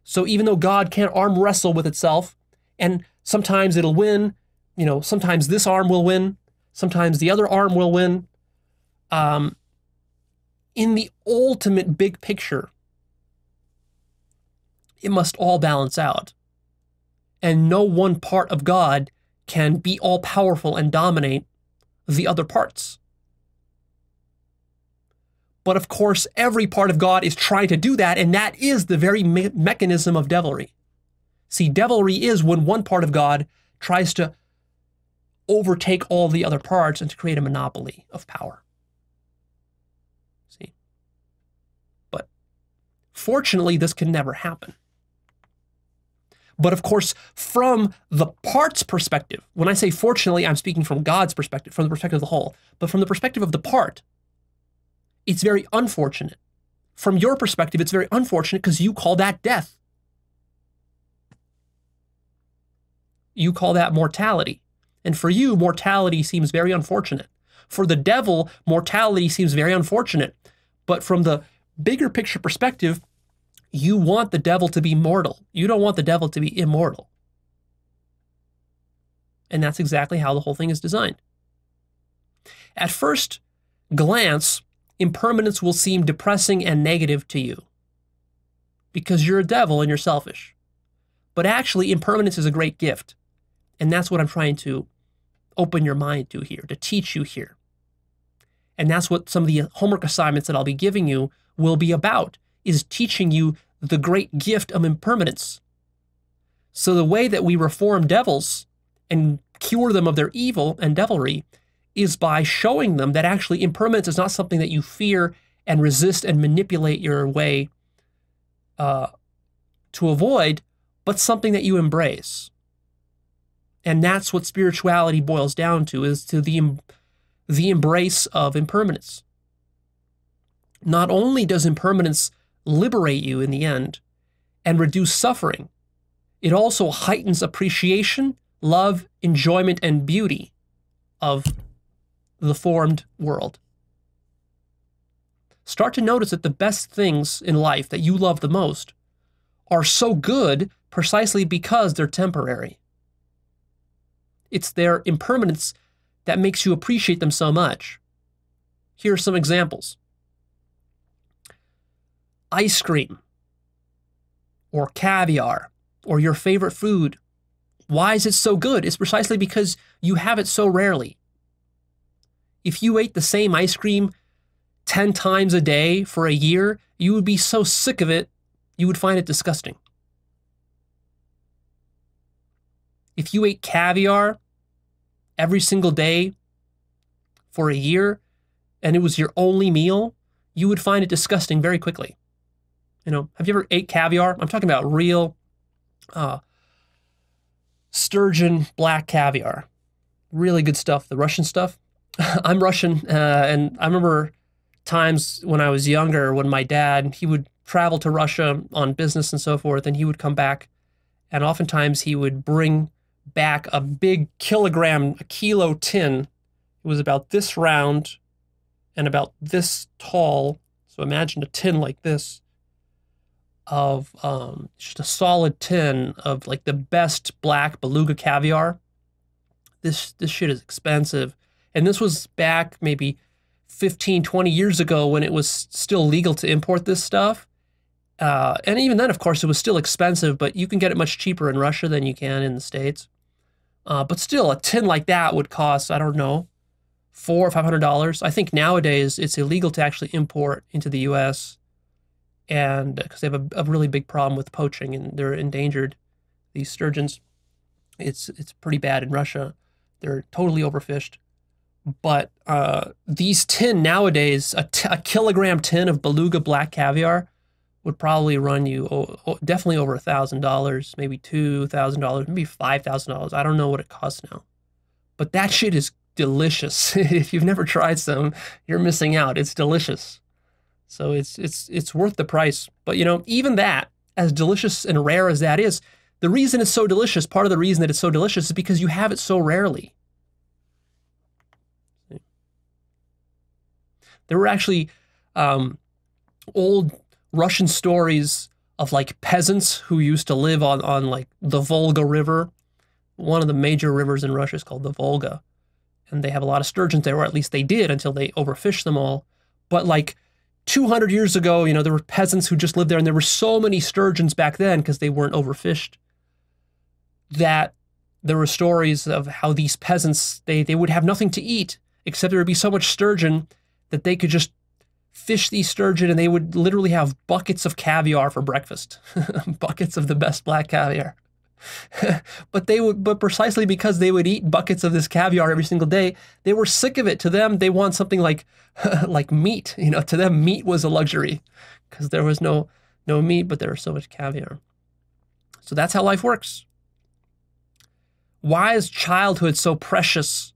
So even though God can't arm wrestle with itself, and sometimes it'll win, you know, sometimes this arm will win, sometimes the other arm will win. Um, in the ultimate big picture, it must all balance out. And no one part of God can be all-powerful and dominate the other parts. But of course, every part of God is trying to do that, and that is the very me- mechanism of devilry. See, devilry is when one part of God tries to overtake all the other parts and to create a monopoly of power. See? But fortunately, this can never happen. But of course, from the part's perspective, when I say fortunately, I'm speaking from God's perspective, from the perspective of the whole, but from the perspective of the part, it's very unfortunate. From your perspective, it's very unfortunate because you call that death. You call that mortality. And for you, mortality seems very unfortunate. For the devil, mortality seems very unfortunate. But from the bigger picture perspective, you want the devil to be mortal. You don't want the devil to be immortal. And that's exactly how the whole thing is designed. At first glance, impermanence will seem depressing and negative to you because you're a devil and you're selfish. But actually, impermanence is a great gift. And that's what I'm trying to open your mind to here, to teach you here. And that's what some of the homework assignments that I'll be giving you will be about, is teaching you the great gift of impermanence. So the way that we reform devils and cure them of their evil and devilry is by showing them that actually impermanence is not something that you fear and resist and manipulate your way uh, to avoid, but something that you embrace. And that's what spirituality boils down to, is to the, the embrace of impermanence. Not only does impermanence liberate you in the end and reduce suffering, it also heightens appreciation, love, enjoyment, and beauty of the formed world. Start to notice that the best things in life that you love the most are so good precisely because they're temporary. It's their impermanence that makes you appreciate them so much. Here are some examples. Ice cream, or caviar, or your favorite food. Why is it so good? It's precisely because you have it so rarely. If you ate the same ice cream ten times a day for a year, you would be so sick of it, you would find it disgusting. If you ate caviar every single day for a year, and it was your only meal, you would find it disgusting very quickly. You know, have you ever ate caviar? I'm talking about real uh, sturgeon black caviar. Really good stuff, the Russian stuff. I'm Russian, uh, and I remember times when I was younger when my dad, he would travel to Russia on business and so forth, and he would come back, and oftentimes he would bring back a big kilogram, a kilo tin. It was about this round and about this tall. So imagine a tin like this of um, just a solid tin of like the best black beluga caviar. This, this shit is expensive. And this was back maybe fifteen, twenty years ago when it was still legal to import this stuff. Uh, and even then, of course, it was still expensive, but you can get it much cheaper in Russia than you can in the States. Uh, but still, a tin like that would cost, I don't know, four or five hundred dollars. I think nowadays it's illegal to actually import into the U S and because they have a, a really big problem with poaching and they're endangered. These sturgeons, it's it's pretty bad in Russia. They're totally overfished. But uh, these tin nowadays, a, t a kilogram tin of beluga black caviar would probably run you oh, oh, definitely over a thousand dollars, maybe two thousand dollars, maybe five thousand dollars. I don't know what it costs now. But that shit is delicious. If you've never tried some, you're missing out. It's delicious. So it's, it's, it's worth the price. But, you know, even that, as delicious and rare as that is, the reason it's so delicious, part of the reason that it's so delicious is because you have it so rarely. There were actually um, old Russian stories of like peasants who used to live on, on like the Volga River. One of the major rivers in Russia is called the Volga. And they have a lot of sturgeons there, or at least they did until they overfished them all. But like two hundred years ago, you know, there were peasants who just lived there and there were so many sturgeons back then because they weren't overfished that there were stories of how these peasants, they, they would have nothing to eat except there would be so much sturgeon that they could just fish these sturgeon and they would literally have buckets of caviar for breakfast. Buckets of the best black caviar. But they would, but precisely because they would eat buckets of this caviar every single day, they were sick of it. To them, they want something like, like meat. You know, to them, meat was a luxury because there was no, no meat, but there was so much caviar. So that's how life works. Why is childhood so precious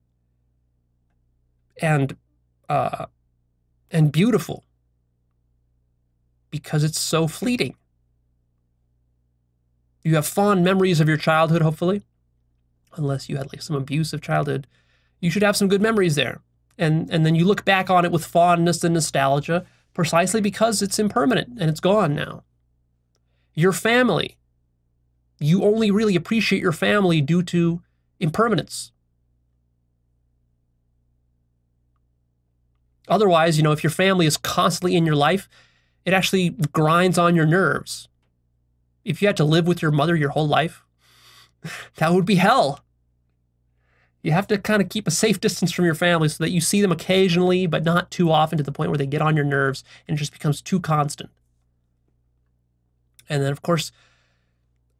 and, uh, and beautiful? Because it's so fleeting. You have fond memories of your childhood, hopefully, unless you had like some abusive childhood. You should have some good memories there. And, and then you look back on it with fondness and nostalgia precisely because it's impermanent and it's gone now. Your family. You only really appreciate your family due to impermanence. Otherwise, you know, if your family is constantly in your life, it actually grinds on your nerves. If you had to live with your mother your whole life, that would be hell. You have to kind of keep a safe distance from your family so that you see them occasionally, but not too often to the point where they get on your nerves and it just becomes too constant. And then, of course,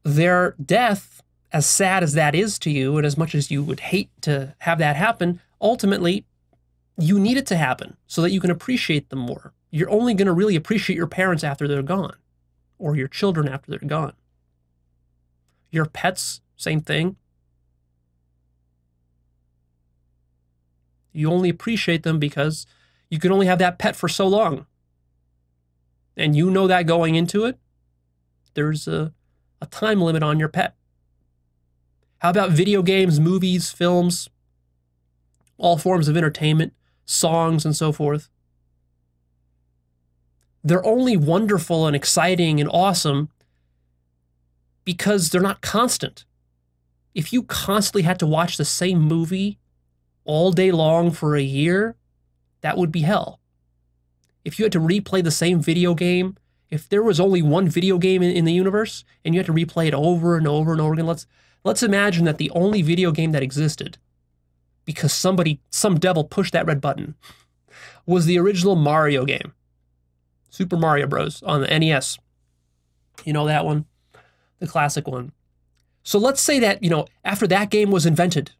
their death, as sad as that is to you, and as much as you would hate to have that happen, ultimately, you need it to happen so that you can appreciate them more. You're only going to really appreciate your parents after they're gone, or your children after they're gone. Your pets, same thing. You only appreciate them because you can only have that pet for so long. And you know that going into it, there's a, a time limit on your pet. How about video games, movies, films, all forms of entertainment, songs, and so forth? They're only wonderful and exciting and awesome because they're not constant. If you constantly had to watch the same movie all day long for a year, that would be hell. If you had to replay the same video game, if there was only one video game in, in the universe and you had to replay it over and over and over again, let's let's imagine that the only video game that existed, because somebody, some devil pushed that red button, was the original Mario game, Super Mario Bros on the N E S. You know that one, the classic one. So let's say that, you know, after that game was invented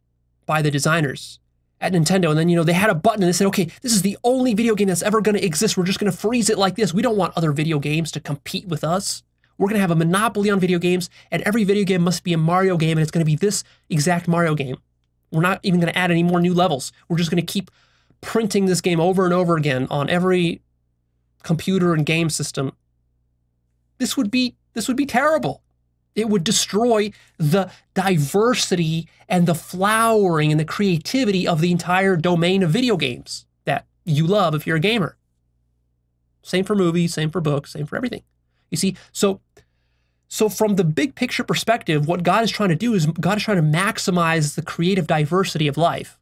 by the designers at Nintendo, and then, you know, they had a button and they said, okay, this is the only video game that's ever going to exist. We're just going to freeze it like this. We don't want other video games to compete with us. We're going to have a monopoly on video games, and every video game must be a Mario game, and it's going to be this exact Mario game. We're not even going to add any more new levels. We're just going to keep printing this game over and over again on every computer and game system. This would be, this would be terrible. It would destroy the diversity and the flowering and the creativity of the entire domain of video games that you love if you're a gamer. Same for movies, same for books, same for everything. You see, so, so from the big picture perspective, what God is trying to do is God is trying to maximize the creative diversity of life.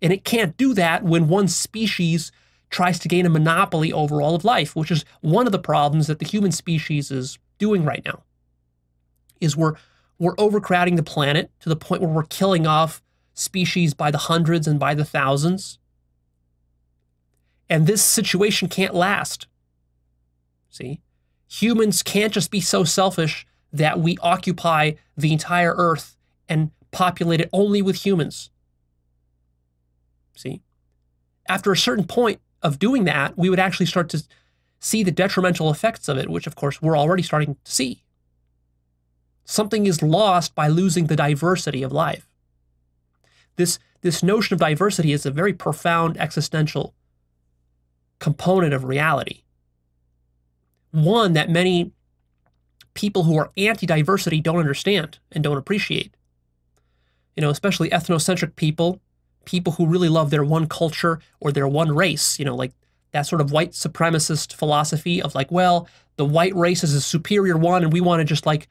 And it can't do that when one species tries to gain a monopoly over all of life, which is one of the problems that the human species is doing right now, is we're we're overcrowding the planet to the point where we're killing off species by the hundreds and by the thousands. And this situation can't last. See, humans can't just be so selfish that we occupy the entire Earth and populate it only with humans. See, after a certain point of doing that, we would actually start to see the detrimental effects of it, which of course we're already starting to see. Something is lost by losing the diversity of life. This, this notion of diversity is a very profound existential component of reality. One that many people who are anti-diversity don't understand and don't appreciate. You know, especially ethnocentric people, people who really love their one culture or their one race, you know, like that sort of white supremacist philosophy of like, well, the white race is a superior one and we want to just like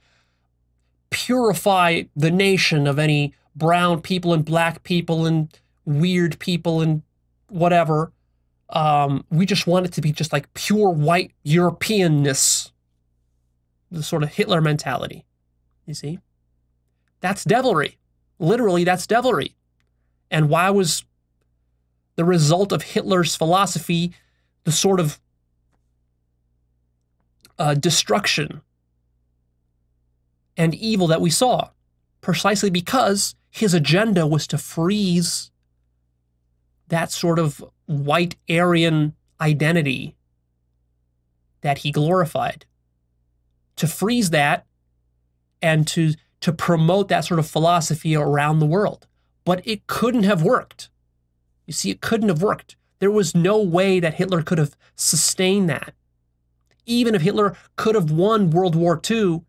purify the nation of any brown people and black people and weird people and whatever. Um, we just want it to be just like pure white Europeanness, the sort of Hitler mentality, you see? That's devilry. Literally, that's devilry. And why was the result of Hitler's philosophy the sort of uh, destruction and evil that we saw? Precisely because his agenda was to freeze that sort of white Aryan identity that he glorified. To freeze that and to, to promote that sort of philosophy around the world. But it couldn't have worked. You see, it couldn't have worked. There was no way that Hitler could have sustained that. Even if Hitler could have won World War Two,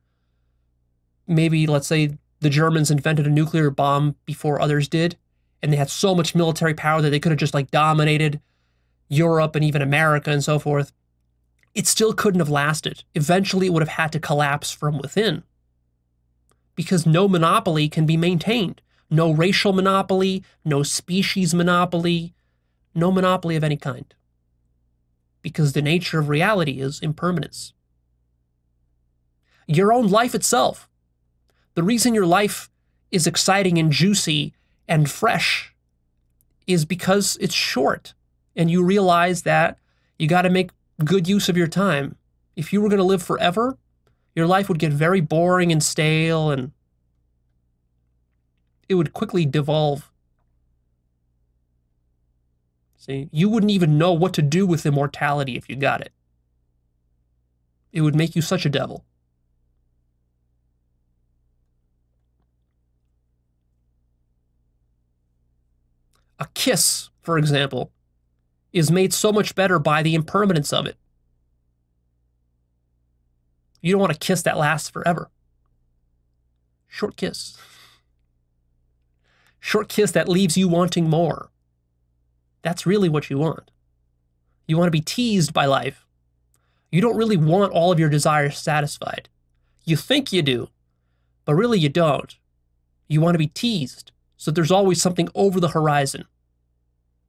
maybe, let's say, the Germans invented a nuclear bomb before others did, and they had so much military power that they could have just like dominated Europe and even America and so forth. It still couldn't have lasted. Eventually, it would have had to collapse from within. Because no monopoly can be maintained. No racial monopoly, no species monopoly, no monopoly of any kind. Because the nature of reality is impermanence. Your own life itself. The reason your life is exciting and juicy and fresh is because it's short and you realize that you got to make good use of your time. If you were going to live forever, your life would get very boring and stale, and it would quickly devolve. See, you wouldn't even know what to do with immortality if you got it. It would make you such a devil. A kiss, for example, is made so much better by the impermanence of it. You don't want a kiss that lasts forever. Short kiss. Short kiss that leaves you wanting more. That's really what you want. You want to be teased by life. You don't really want all of your desires satisfied. You think you do, but really you don't. You want to be teased, so there's always something over the horizon.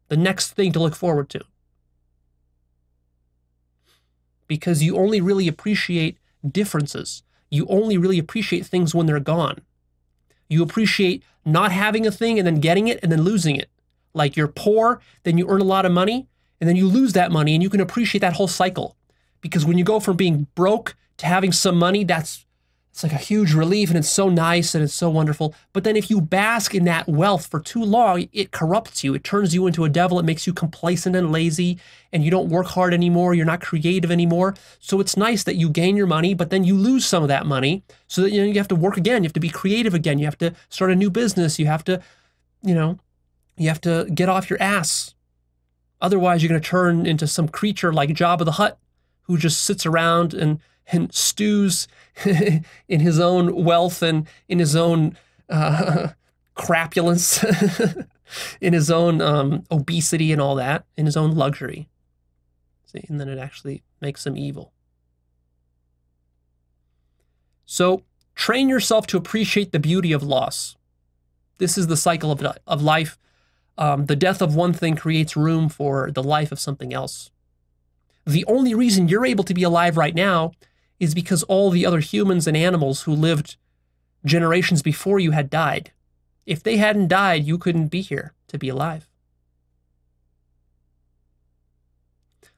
The next thing to look forward to. Because you only really appreciate differences. You only really appreciate things when they're gone. You appreciate not having a thing and then getting it and then losing it. Like you're poor, then you earn a lot of money, and then you lose that money, and you can appreciate that whole cycle. Because when you go from being broke to having some money, that's it's like a huge relief, and it's so nice, and it's so wonderful. But then if you bask in that wealth for too long, it corrupts you. It turns you into a devil. It makes you complacent and lazy, and you don't work hard anymore. You're not creative anymore. So it's nice that you gain your money, but then you lose some of that money, so that, you know, you have to work again. You have to be creative again. You have to start a new business. You have to, you know, you have to get off your ass. Otherwise, you're going to turn into some creature like Jabba the Hutt, who just sits around and and stews in his own wealth and in his own uh, crapulence, in his own um, obesity and all that, in his own luxury. See, and then it actually makes him evil. So train yourself to appreciate the beauty of loss. This is the cycle of, of life. Um, the death of one thing creates room for the life of something else. The only reason you're able to be alive right now is because all the other humans and animals who lived generations before you had died. If they hadn't died, you couldn't be here to be alive.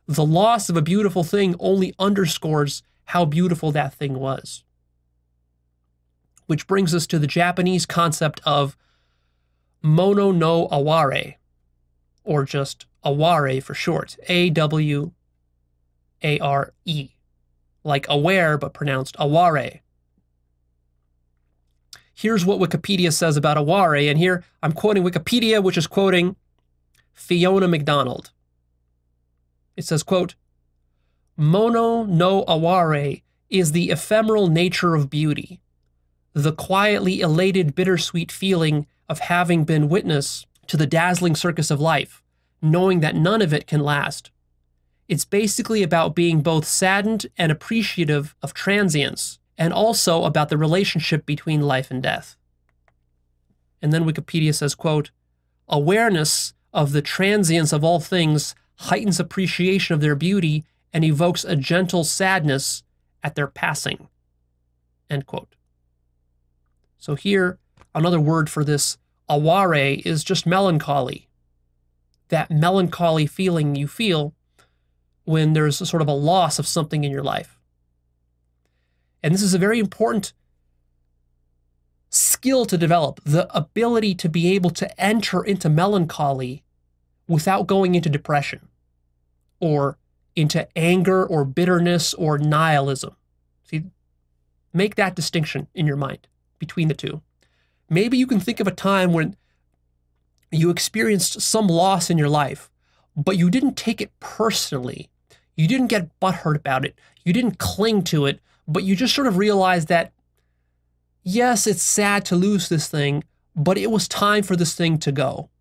The loss of a beautiful thing only underscores how beautiful that thing was. Which brings us to the Japanese concept of mono no aware, or just aware for short, A W A R E. Like aware, but pronounced aware. Here's what Wikipedia says about aware, and here I'm quoting Wikipedia, which is quoting Fiona McDonald. It says, quote, "Mono no aware is the ephemeral nature of beauty, the quietly elated bittersweet feeling of having been witness to the dazzling circus of life, knowing that none of it can last. It's basically about being both saddened and appreciative of transience, and also about the relationship between life and death." And then Wikipedia says, quote, "Awareness of the transience of all things heightens appreciation of their beauty and evokes a gentle sadness at their passing." End quote. So here, another word for this aware is just melancholy. That melancholy feeling you feel when there's a sort of a loss of something in your life. And this is a very important skill to develop, the ability to be able to enter into melancholy without going into depression or into anger or bitterness or nihilism. See, make that distinction in your mind between the two. Maybe you can think of a time when you experienced some loss in your life, but you didn't take it personally. You didn't get butthurt about it. You didn't cling to it, but you just sort of realized that, yes, it's sad to lose this thing, but it was time for this thing to go.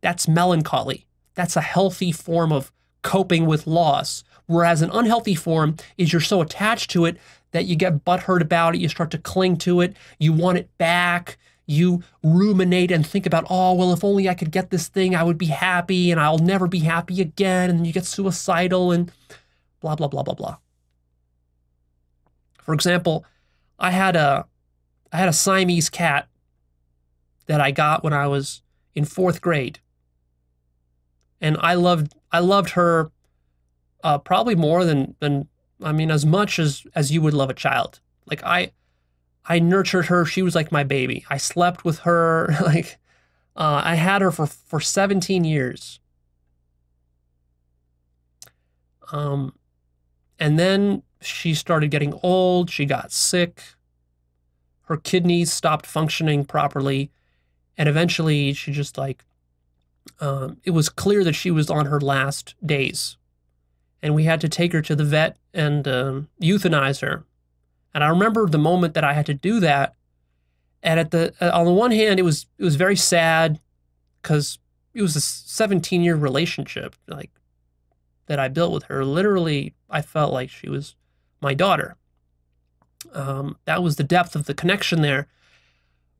That's melancholy. That's a healthy form of coping with loss, whereas an unhealthy form is you're so attached to it that you get butthurt about it, you start to cling to it, you want it back. You ruminate and think about, oh, well, if only I could get this thing, I would be happy, and I'll never be happy again, and you get suicidal, and blah, blah, blah, blah, blah. For example, I had a, I had a Siamese cat that I got when I was in fourth grade, and I loved, I loved her uh, probably more than, than, I mean, as much as, as you would love a child. Like, I... I nurtured her. She was like my baby. I slept with her. Like, uh, I had her for, for seventeen years. Um, and then she started getting old. She got sick. Her kidneys stopped functioning properly. And eventually she just like, um, it was clear that she was on her last days. And we had to take her to the vet and um, euthanize her. And I remember the moment that I had to do that. And at the uh, on the one hand, it was it was very sad because it was a seventeen-year relationship like that I built with her. Literally, I felt like she was my daughter. Um, that was the depth of the connection there.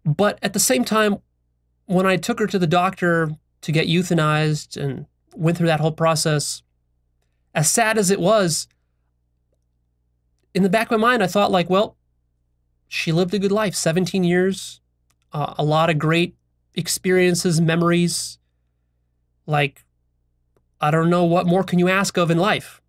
But at the same time, when I took her to the doctor to get euthanized and went through that whole process, as sad as it was, in the back of my mind, I thought like, well, she lived a good life, seventeen years, uh, a lot of great experiences, memories. Like, I don't know what more can you ask of in life.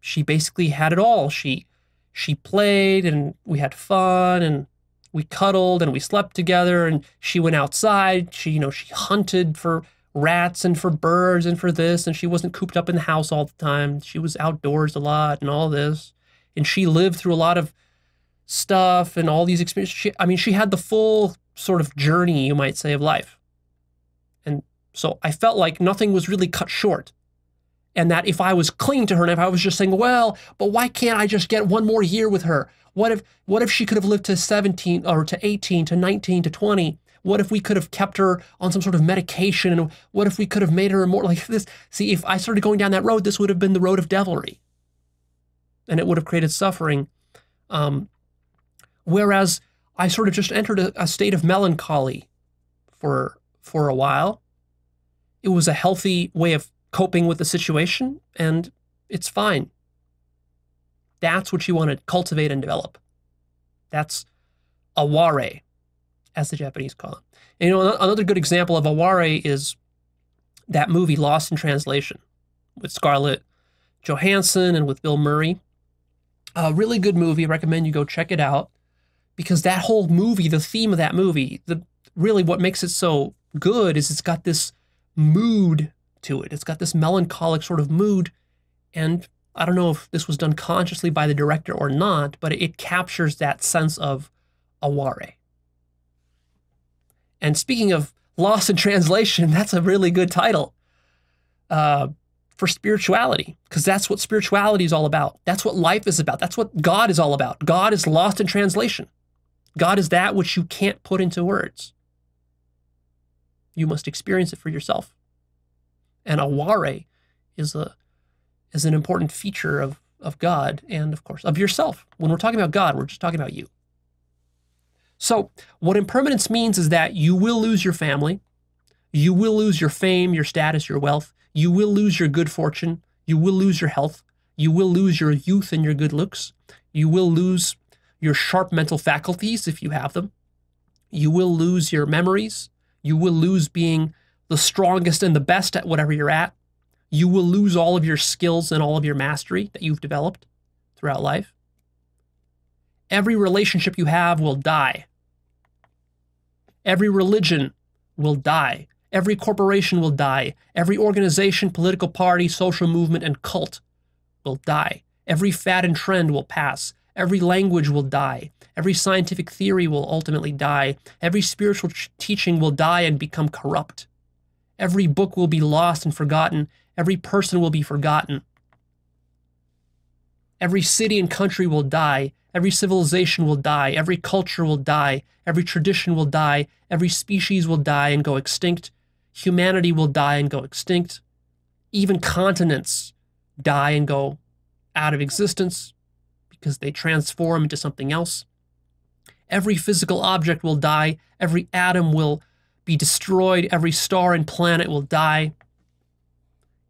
She basically had it all. She, she played and we had fun and we cuddled and we slept together and she went outside. She, you know, she hunted for rats and for birds and for this, and she wasn't cooped up in the house all the time. She was outdoors a lot and all this. And she lived through a lot of stuff and all these experiences. She, I mean, she had the full sort of journey, you might say, of life. And so I felt like nothing was really cut short. And that if I was clinging to her and if I was just saying, well, but why can't I just get one more year with her? What if, what if she could have lived to seventeen or to eighteen, to nineteen, to twenty? What if we could have kept her on some sort of medication? And what if we could have made her more like this? See, if I started going down that road, this would have been the road of devilry. And it would have created suffering. Um, whereas I sort of just entered a, a state of melancholy for, for a while. It was a healthy way of coping with the situation, and it's fine. That's what you want to cultivate and develop. That's aware, as the Japanese call it. And, you know, another good example of aware is that movie Lost in Translation with Scarlett Johansson and with Bill Murray. A really good movie. I recommend you go check it out, because that whole movie, the theme of that movie, the really what makes it so good is it's got this mood to it. It's got this melancholic sort of mood, and I don't know if this was done consciously by the director or not, but it captures that sense of aware. And speaking of Lost in Translation, that's a really good title uh, for spirituality, because that's what spirituality is all about. That's what life is about. That's what God is all about. God is lost in translation. God is that which you can't put into words. You must experience it for yourself. And aware is a is an important feature of, of God and, of course, of yourself. When we're talking about God, we're just talking about you. So what impermanence means is that you will lose your family. You will lose your fame, your status, your wealth. You will lose your good fortune. You will lose your health. You will lose your youth and your good looks. You will lose your sharp mental faculties if you have them. You will lose your memories. You will lose being the strongest and the best at whatever you're at. You will lose all of your skills and all of your mastery that you've developed throughout life. Every relationship you have will die. Every religion will die. Every corporation will die. Every organization, political party, social movement, and cult will die. Every fad and trend will pass. Every language will die. Every scientific theory will ultimately die. Every spiritual teaching will die and become corrupt. Every book will be lost and forgotten. Every person will be forgotten. Every city and country will die. Every civilization will die. Every culture will die. Every tradition will die. Every species will die and go extinct. Humanity will die and go extinct. Even continents die and go out of existence because they transform into something else. Every physical object will die. Every atom will be destroyed. Every star and planet will die.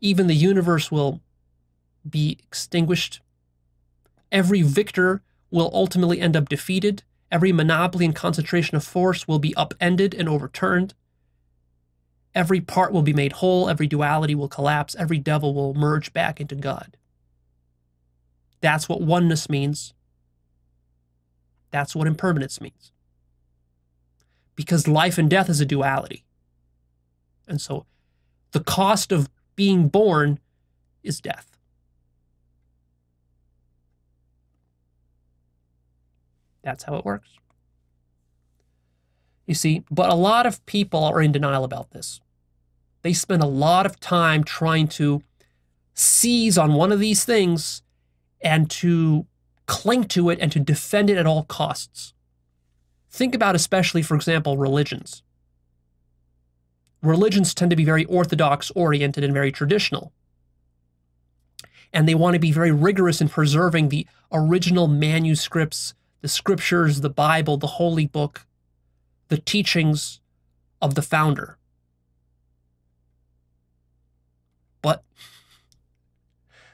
Even the universe will be extinguished. Every victor will ultimately end up defeated. Every monopoly and concentration of force will be upended and overturned. Every part will be made whole. Every duality will collapse. Every devil will merge back into God. That's what oneness means. That's what impermanence means. Because life and death is a duality. And so the cost of being born is death. That's how it works. You see, but a lot of people are in denial about this. They spend a lot of time trying to seize on one of these things and to cling to it and to defend it at all costs. Think about especially, for example, religions. Religions tend to be very orthodox-oriented and very traditional. And they want to be very rigorous in preserving the original manuscripts, the scriptures, the Bible, the Holy Book, the teachings of the founder. But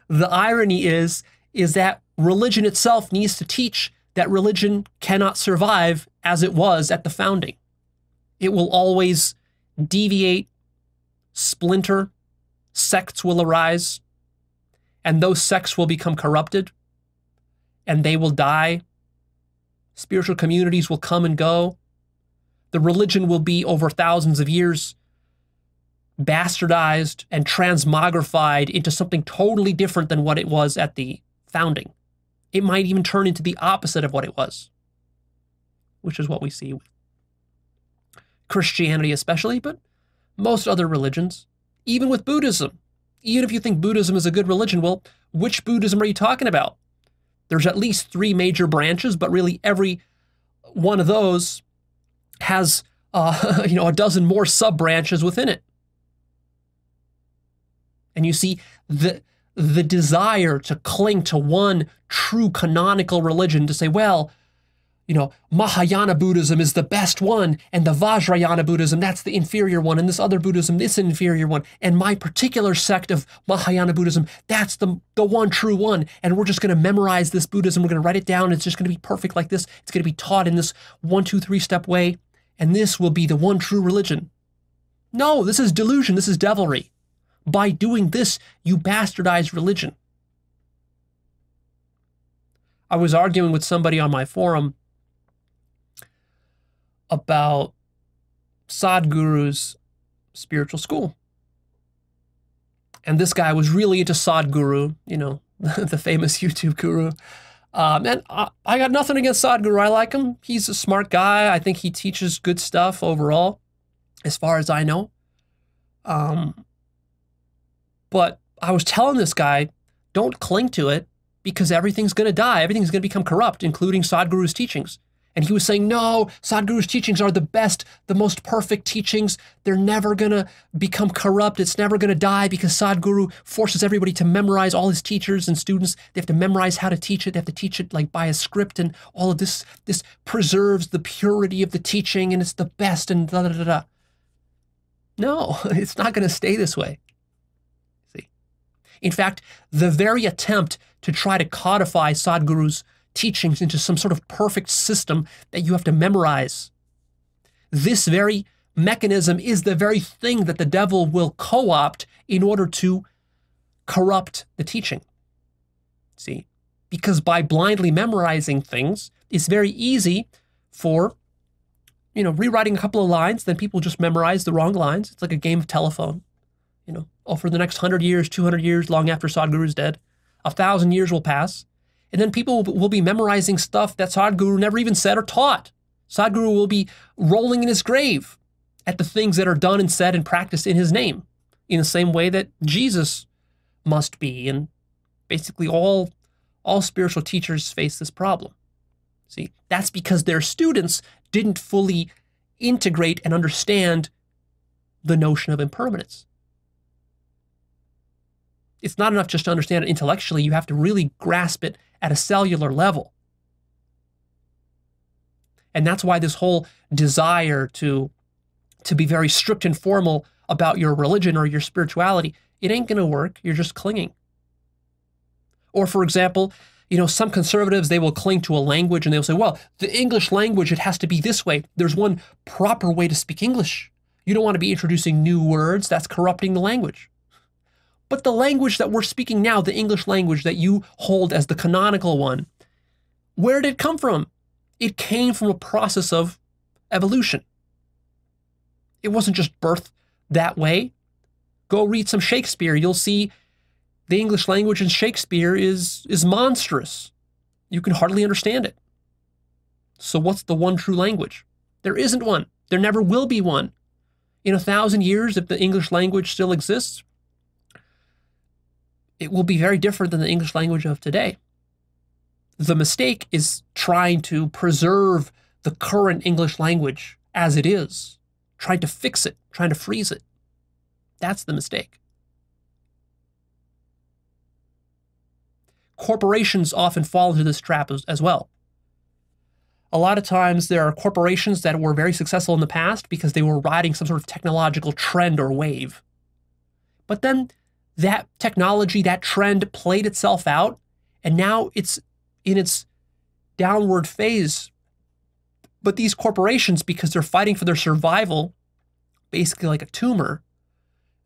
the irony is, is that religion itself needs to teach that religion cannot survive as it was at the founding. It will always deviate, splinter, sects will arise, and those sects will become corrupted, and they will die. Spiritual communities will come and go. The religion will be, over thousands of years, bastardized and transmogrified into something totally different than what it was at the founding. It might even turn into the opposite of what it was, which is what we see with Christianity especially, but most other religions, even with Buddhism. Even if you think Buddhism is a good religion, well, which Buddhism are you talking about? There's at least three major branches, but really every one of those has uh, you know, a dozen more sub-branches within it. And you see, the, the desire to cling to one true canonical religion, to say, well, you know, Mahayana Buddhism is the best one, and the Vajrayana Buddhism, that's the inferior one, and this other Buddhism, this inferior one, and my particular sect of Mahayana Buddhism, that's the, the one true one, and we're just going to memorize this Buddhism, we're going to write it down, it's just going to be perfect like this, it's going to be taught in this one, two, three step way, and this will be the one true religion. No, this is delusion, this is devilry. By doing this, you bastardize religion. I was arguing with somebody on my forum about Sadhguru's spiritual school. And this guy was really into Sadhguru, you know, the famous YouTube guru. Um, and I, I got nothing against Sadhguru. I like him. He's a smart guy. I think he teaches good stuff overall, as far as I know. Um, but I was telling this guy, don't cling to it because everything's going to die. Everything's going to become corrupt, including Sadhguru's teachings. And he was saying, no, Sadhguru's teachings are the best, the most perfect teachings. They're never going to become corrupt. It's never going to die because Sadhguru forces everybody to memorize, all his teachers and students. They have to memorize how to teach it. They have to teach it like by a script, and all of this, this preserves the purity of the teaching, and it's the best, and da da da da. No, it's not going to stay this way. See, in fact, the very attempt to try to codify Sadhguru's teachings into some sort of perfect system that you have to memorize. This very mechanism is the very thing that the devil will co-opt in order to corrupt the teaching. See? Because by blindly memorizing things, it's very easy for, you know, rewriting a couple of lines, then people just memorize the wrong lines. It's like a game of telephone. You know, oh, for the next hundred years, two hundred years, long after Sadhguru's dead, a thousand years will pass. And then people will be memorizing stuff that Sadhguru never even said or taught. Sadhguru will be rolling in his grave at the things that are done and said and practiced in his name, in the same way that Jesus must be. And basically all, all spiritual teachers face this problem. See, that's because their students didn't fully integrate and understand the notion of impermanence. It's not enough just to understand it intellectually. You have to really grasp it at a cellular level. And that's why this whole desire to, to be very strict and formal about your religion or your spirituality, it ain't going to work. You're just clinging. Or for example, you know, some conservatives, they will cling to a language and they'll say, well, the English language, it has to be this way. There's one proper way to speak English. You don't want to be introducing new words. That's corrupting the language. But the language that we're speaking now, the English language that you hold as the canonical one, where did it come from? It came from a process of evolution. It wasn't just birthed that way. Go read some Shakespeare. You'll see the English language in Shakespeare is, is monstrous. You can hardly understand it. So what's the one true language? There isn't one. There never will be one. In a thousand years, if the English language still exists, it will be very different than the English language of today. The mistake is trying to preserve the current English language as it is, trying to fix it, trying to freeze it. That's the mistake. Corporations often fall into this trap as, as well. A lot of times there are corporations that were very successful in the past because they were riding some sort of technological trend or wave. But then that technology, that trend played itself out, and now it's in its downward phase. But these corporations, because they're fighting for their survival, basically like a tumor,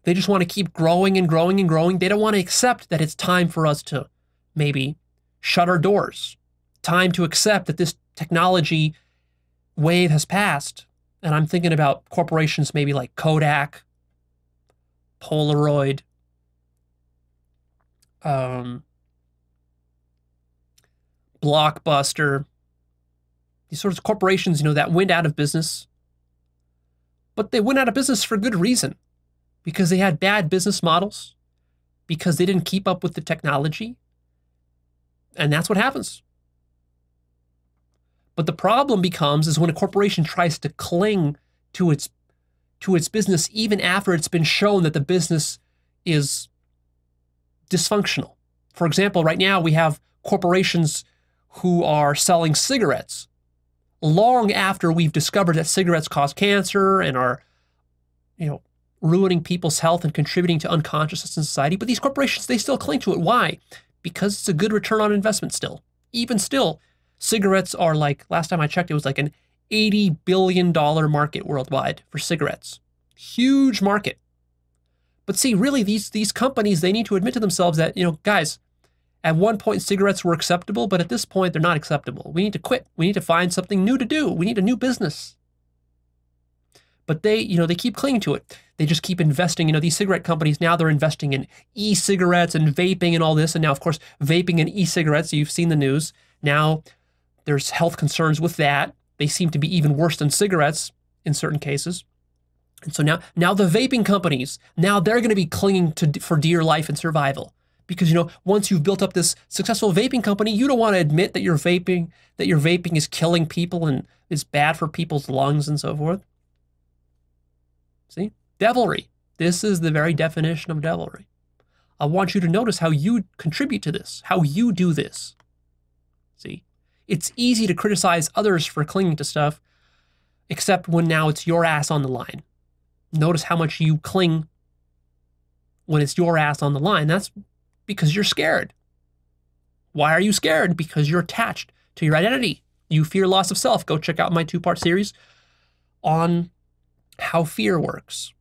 they just want to keep growing and growing and growing. They don't want to accept that it's time for us to maybe shut our doors. Time to accept that this technology wave has passed. And I'm thinking about corporations maybe like Kodak, Polaroid, um, Blockbuster, these sorts of corporations, you know, that went out of business. But they went out of business for good reason, because they had bad business models, because they didn't keep up with the technology. And that's what happens. But the problem becomes is when a corporation tries to cling to its to its business even after it's been shown that the business is dysfunctional. For example, right now we have corporations who are selling cigarettes long after we've discovered that cigarettes cause cancer and are, you know, ruining people's health and contributing to unconsciousness in society. But these corporations, they still cling to it. Why? Because it's a good return on investment still. Even still, cigarettes are like, last time I checked, it was like an eighty billion dollar market worldwide for cigarettes. Huge market. But see, really, these, these companies, they need to admit to themselves that, you know, guys, at one point cigarettes were acceptable, but at this point they're not acceptable. We need to quit. We need to find something new to do. We need a new business. But they, you know, they keep clinging to it. They just keep investing. You know, these cigarette companies, now they're investing in e-cigarettes and vaping and all this. And now, of course, vaping and e-cigarettes, you've seen the news. Now there's health concerns with that. They seem to be even worse than cigarettes in certain cases. And so now, now the vaping companies, now they're going to be clinging to for dear life and survival. Because, you know, once you've built up this successful vaping company, you don't want to admit that you're vaping, that your vaping is killing people and is bad for people's lungs and so forth. See? Devilry. This is the very definition of devilry. I want you to notice how you contribute to this, how you do this. See? It's easy to criticize others for clinging to stuff, except when now it's your ass on the line. Notice how much you cling when it's your ass on the line. That's because you're scared. Why are you scared? Because you're attached to your identity. You fear loss of self. Go check out my two-part series on How Fear Works.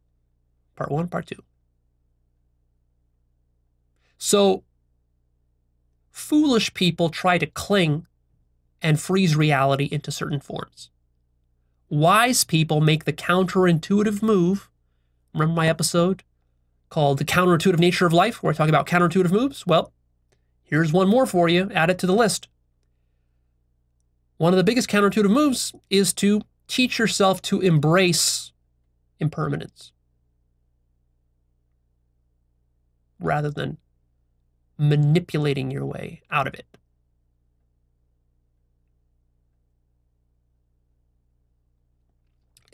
Part one, part two. So, foolish people try to cling and freeze reality into certain forms. Wise people make the counterintuitive move. Remember my episode called The Counterintuitive Nature of Life, where I talk about counterintuitive moves? Well, here's one more for you. Add it to the list. One of the biggest counterintuitive moves is to teach yourself to embrace impermanence rather than manipulating your way out of it.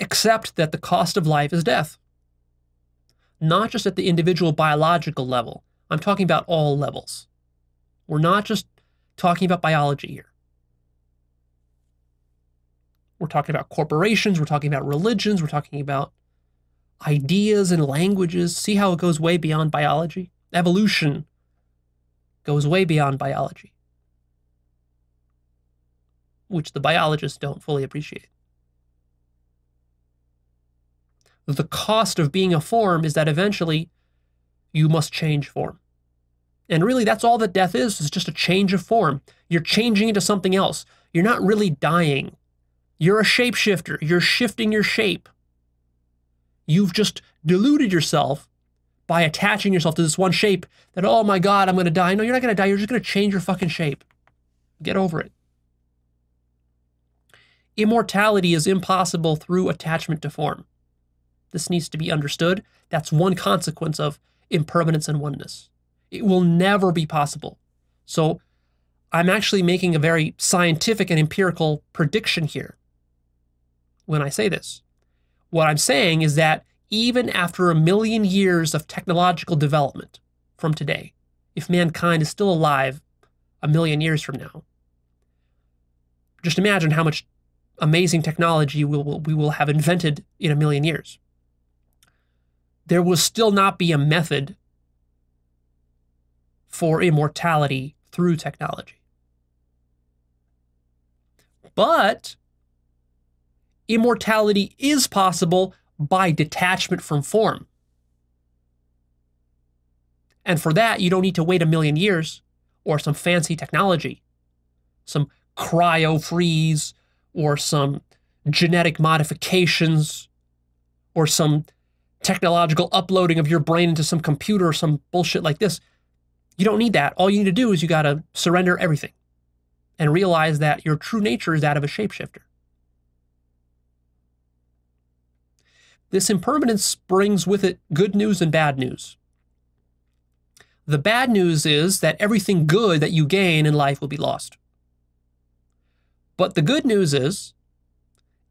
Accept that the cost of life is death, not just at the individual biological level. I'm talking about all levels. We're not just talking about biology here. We're talking about corporations, we're talking about religions, we're talking about ideas and languages. See how it goes way beyond biology? Evolution goes way beyond biology, which the biologists don't fully appreciate. The cost of being a form is that eventually you must change form. And really, that's all that death is, is just a change of form. You're changing into something else. You're not really dying. You're a shapeshifter. You're shifting your shape. You've just deluded yourself by attaching yourself to this one shape that, oh my God, I'm going to die. No, you're not going to die. You're just going to change your fucking shape. Get over it. Immortality is impossible through attachment to form. This needs to be understood. That's one consequence of impermanence and oneness. It will never be possible. So I'm actually making a very scientific and empirical prediction here when I say this. What I'm saying is that even after a million years of technological development from today, if mankind is still alive a million years from now, just imagine how much amazing technology we will, we will have invented in a million years. There will still not be a method for immortality through technology. But immortality is possible by detachment from form. And for that, you don't need to wait a million years or some fancy technology, some cryo-freeze or some genetic modifications or some technological uploading of your brain into some computer or some bullshit like this. You don't need that. All you need to do is you got to surrender everything and realize that your true nature is that of a shapeshifter. This impermanence brings with it good news and bad news. The bad news is that everything good that you gain in life will be lost. But the good news is,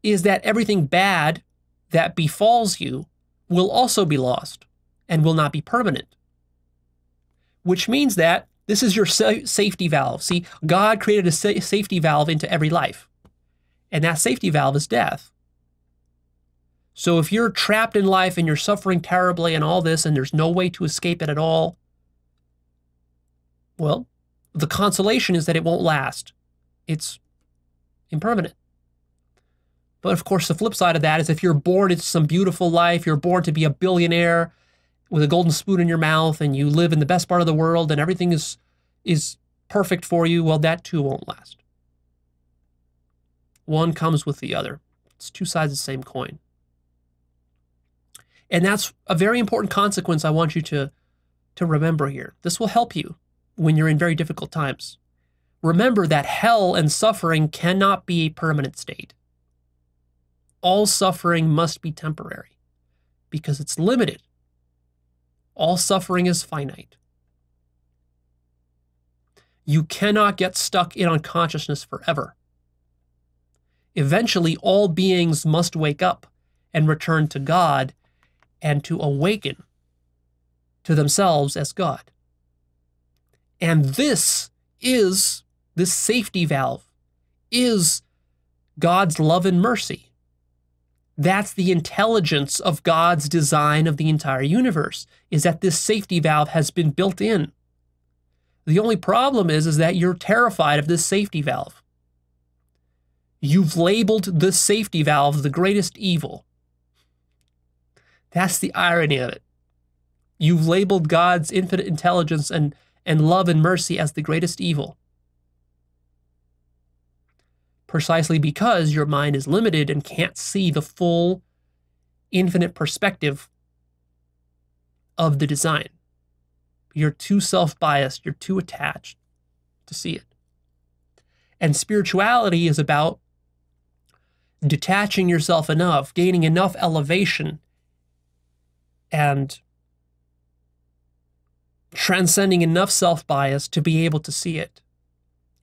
is that everything bad that befalls you will also be lost and will not be permanent. Which means that this is your sa- safety valve. See, God created a sa- safety valve into every life. And that safety valve is death. So if you're trapped in life and you're suffering terribly and all this and there's no way to escape it at all, well, the consolation is that it won't last. It's impermanent. But of course, the flip side of that is if you're born into some beautiful life, you're born to be a billionaire with a golden spoon in your mouth and you live in the best part of the world and everything is, is perfect for you, well, that too won't last. One comes with the other. It's two sides of the same coin. And that's a very important consequence I want you to, to remember here. This will help you when you're in very difficult times. Remember that hell and suffering cannot be a permanent state. All suffering must be temporary because it's limited. All suffering is finite. You cannot get stuck in unconsciousness forever. Eventually, all beings must wake up and return to God and to awaken to themselves as God. And this is, this safety valve, is God's love and mercy. That's the intelligence of God's design of the entire universe, is that this safety valve has been built in. The only problem is, is that you're terrified of this safety valve. You've labeled this safety valve the greatest evil. That's the irony of it. You've labeled God's infinite intelligence and, and love and mercy as the greatest evil. Precisely because your mind is limited and can't see the full, infinite perspective of the design. You're too self-biased, you're too attached to see it. And spirituality is about detaching yourself enough, gaining enough elevation, and transcending enough self-bias to be able to see it.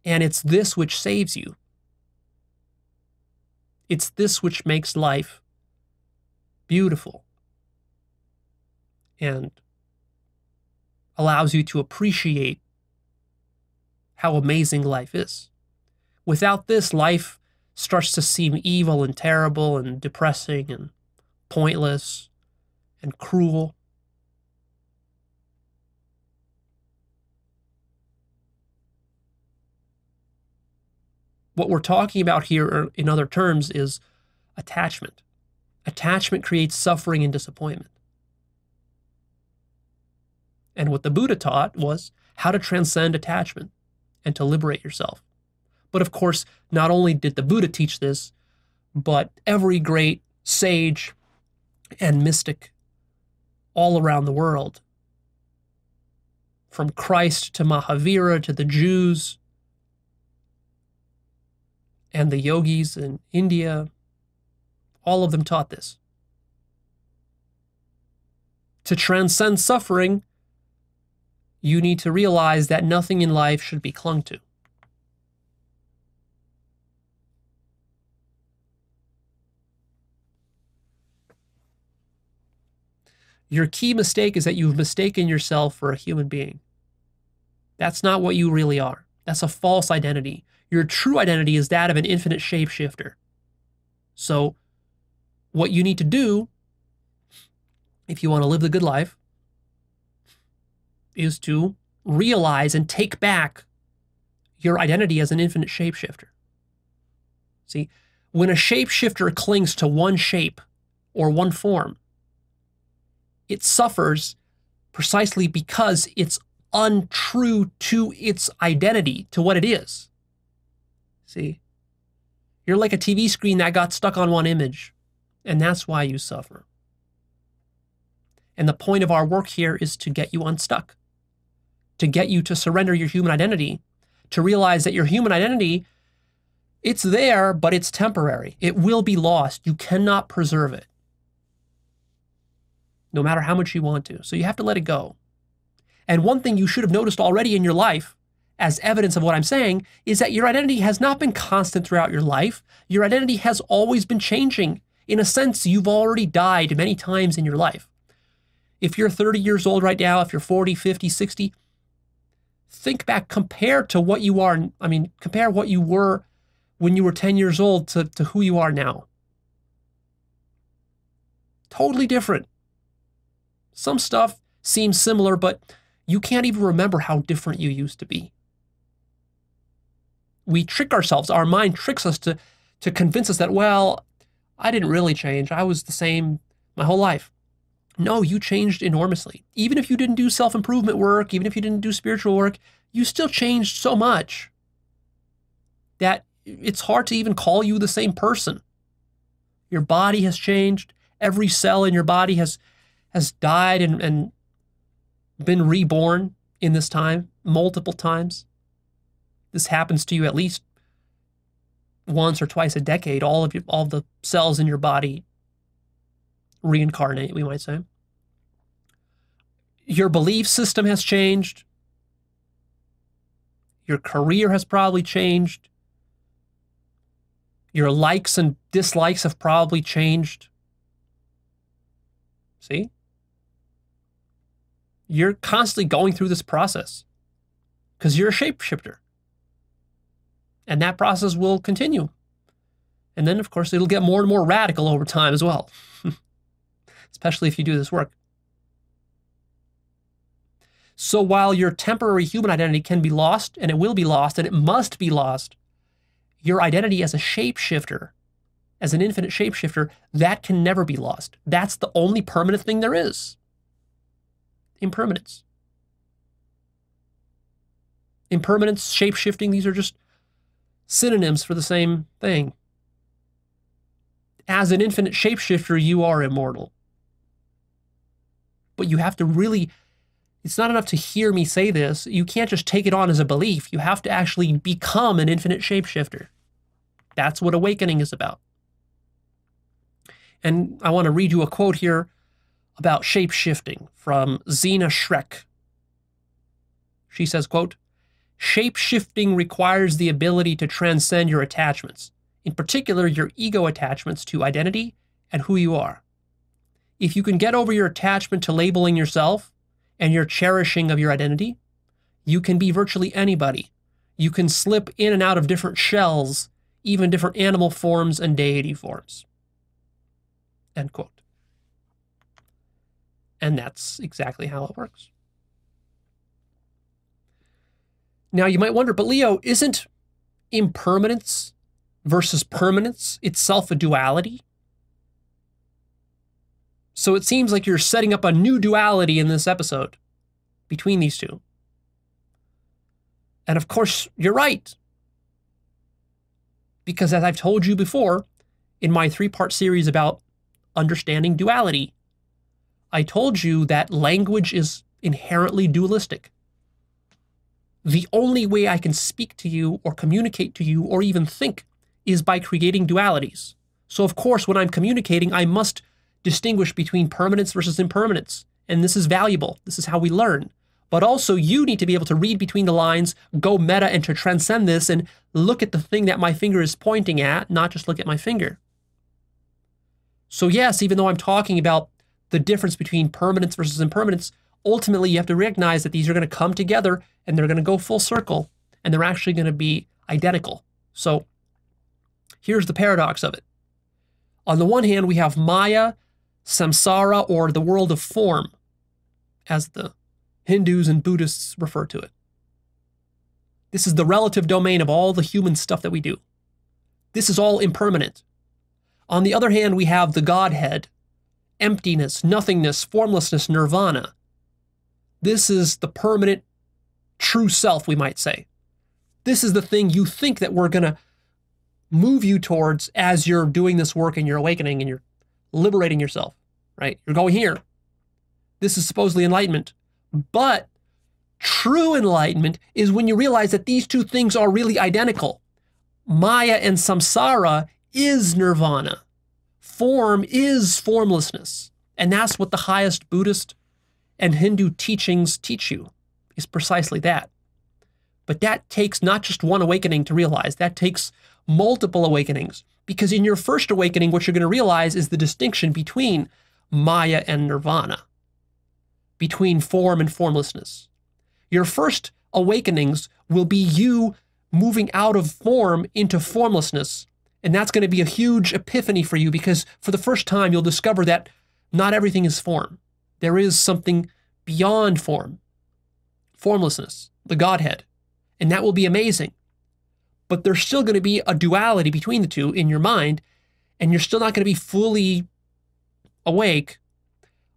And it's this which saves you. It's this which makes life beautiful and allows you to appreciate how amazing life is. Without this, life starts to seem evil and terrible and depressing and pointless and cruel. What we're talking about here, in other terms, is attachment. Attachment creates suffering and disappointment. And what the Buddha taught was how to transcend attachment and to liberate yourself. But of course, not only did the Buddha teach this, but every great sage and mystic all around the world, from Christ to Mahavira to the Jews, and the yogis in India, all of them taught this. To transcend suffering, you need to realize that nothing in life should be clung to. Your key mistake is that you've mistaken yourself for a human being. That's not what you really are. That's a false identity. Your true identity is that of an infinite shapeshifter. So, what you need to do, if you want to live the good life, is to realize and take back your identity as an infinite shapeshifter. See, when a shapeshifter clings to one shape or one form, it suffers precisely because it's untrue to its identity, to what it is. See, you're like a T V screen that got stuck on one image, and that's why you suffer. And the point of our work here is to get you unstuck, to get you to surrender your human identity, to realize that your human identity, it's there, but it's temporary. It will be lost. You cannot preserve it, no matter how much you want to. So you have to let it go. And one thing you should have noticed already in your life, as evidence of what I'm saying, is that your identity has not been constant throughout your life. Your identity has always been changing. In a sense, you've already died many times in your life. If you're thirty years old right now, if you're forty, fifty, sixty, think back, compare to what you are, I mean, compare what you were when you were ten years old to, to who you are now. Totally different. Some stuff seems similar, but you can't even remember how different you used to be. We trick ourselves. Our mind tricks us to, to convince us that, well, I didn't really change. I was the same my whole life. No, you changed enormously. Even if you didn't do self-improvement work, even if you didn't do spiritual work, you still changed so much that it's hard to even call you the same person. Your body has changed. Every cell in your body has has died and, and been reborn in this time, multiple times. This happens to you at least once or twice a decade. All of, you, all of the cells in your body reincarnate, we might say. Your belief system has changed. Your career has probably changed. Your likes and dislikes have probably changed. See? You're constantly going through this process because you're a shapeshifter. And that process will continue. And then, of course, it'll get more and more radical over time as well, especially if you do this work. So while your temporary human identity can be lost, and it will be lost, and it must be lost, your identity as a shapeshifter, as an infinite shapeshifter, that can never be lost. That's the only permanent thing there is. Impermanence. Impermanence, shapeshifting, these are just synonyms for the same thing. As an infinite shapeshifter, you are immortal. But you have to really, it's not enough to hear me say this. You can't just take it on as a belief. You have to actually become an infinite shapeshifter. That's what awakening is about. And I want to read you a quote here about shape-shifting from Zena Schreck. She says, quote, "Shape-shifting requires the ability to transcend your attachments, in particular your ego attachments to identity and who you are. If you can get over your attachment to labeling yourself and your cherishing of your identity, you can be virtually anybody. You can slip in and out of different shells, even different animal forms and deity forms." End quote. And that's exactly how it works. Now you might wonder, but Leo, isn't impermanence versus permanence itself a duality? So it seems like you're setting up a new duality in this episode between these two. And of course, you're right. Because as I've told you before, in my three-part series about understanding duality, I told you that language is inherently dualistic. The only way I can speak to you or communicate to you or even think is by creating dualities. So of course, when I'm communicating, I must distinguish between permanence versus impermanence. And this is valuable. This is how we learn. But also you need to be able to read between the lines, go meta, and to transcend this and look at the thing that my finger is pointing at, not just look at my finger. So yes, even though I'm talking about the difference between permanence versus impermanence, ultimately you have to recognize that these are going to come together and they're going to go full circle and they're actually going to be identical. So here's the paradox of it. On the one hand, we have Maya, Samsara, or the world of form, as the Hindus and Buddhists refer to it. This is the relative domain of all the human stuff that we do. This is all impermanent. On the other hand, we have the Godhead, emptiness, nothingness, formlessness, nirvana. This is the permanent true self, we might say. This is the thing you think that we're going to move you towards as you're doing this work and you're awakening and you're liberating yourself, right? You're going here. This is supposedly enlightenment. But true enlightenment is when you realize that these two things are really identical. Maya and samsara is nirvana. Form is formlessness. And that's what the highest Buddhist and Hindu teachings teach you, is precisely that. But that takes not just one awakening to realize. That takes multiple awakenings. Because in your first awakening, what you're going to realize is the distinction between Maya and nirvana, between form and formlessness. Your first awakenings will be you moving out of form into formlessness. And that's going to be a huge epiphany for you, because for the first time, you'll discover that not everything is form. There is something beyond form, formlessness, the Godhead. And that will be amazing. But there's still going to be a duality between the two in your mind, and you're still not going to be fully awake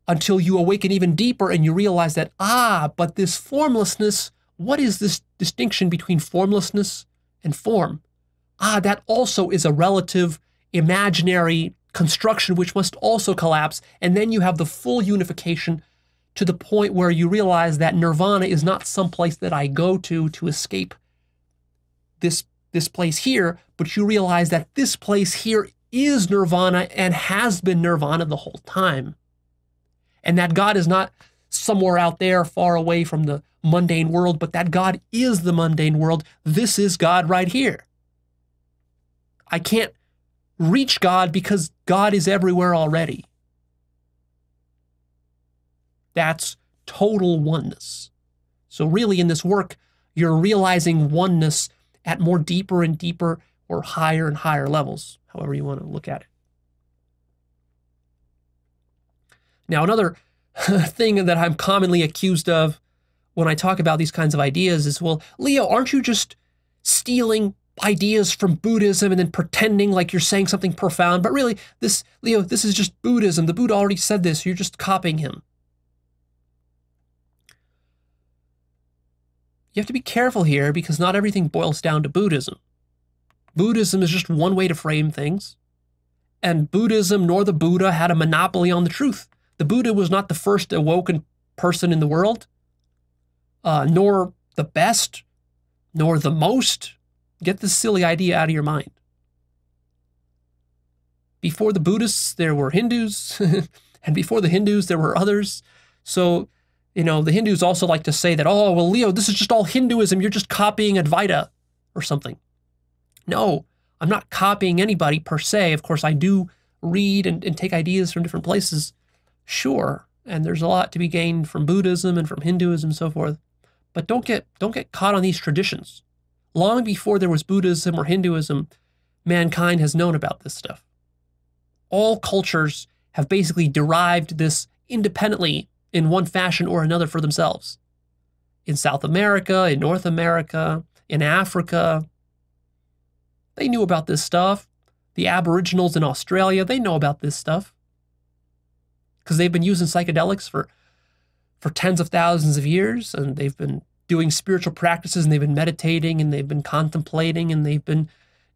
until you awaken even deeper and you realize that, ah, but this formlessness, what is this distinction between formlessness and form? Ah, that also is a relative imaginary construction which must also collapse, and then you have the full unification to the point where you realize that nirvana is not some place that I go to to escape this this place here, but you realize that this place here is nirvana and has been nirvana the whole time. And that God is not somewhere out there far away from the mundane world, but that God is the mundane world. This is God right here. I can't reach God because God is everywhere already. That's total oneness. So really in this work, you're realizing oneness at more deeper and deeper or higher and higher levels, however you want to look at it. Now, another thing that I'm commonly accused of when I talk about these kinds of ideas is, well, Leo, aren't you just stealing ideas from Buddhism and then pretending like you're saying something profound? But really, this, Leo, this is just Buddhism. The Buddha already said this. You're just copying him. You have to be careful here, because not everything boils down to Buddhism. Buddhism is just one way to frame things. And Buddhism nor the Buddha had a monopoly on the truth. The Buddha was not the first awoken person in the world, uh, nor the best, nor the most. Get this silly idea out of your mind. Before the Buddhists, there were Hindus, and before the Hindus, there were others. So, you know, the Hindus also like to say that, oh, well, Leo, this is just all Hinduism. You're just copying Advaita or something. No, I'm not copying anybody per se. Of course, I do read and, and take ideas from different places. Sure. And there's a lot to be gained from Buddhism and from Hinduism and so forth. But don't get, don't get caught on these traditions. Long before there was Buddhism or Hinduism, mankind has known about this stuff. All cultures have basically derived this independently in one fashion or another for themselves. In South America, in North America, in Africa, they knew about this stuff. The Aboriginals in Australia, they know about this stuff because they've been using psychedelics for, for tens of thousands of years, and they've been doing spiritual practices, and they've been meditating, and they've been contemplating, and they've been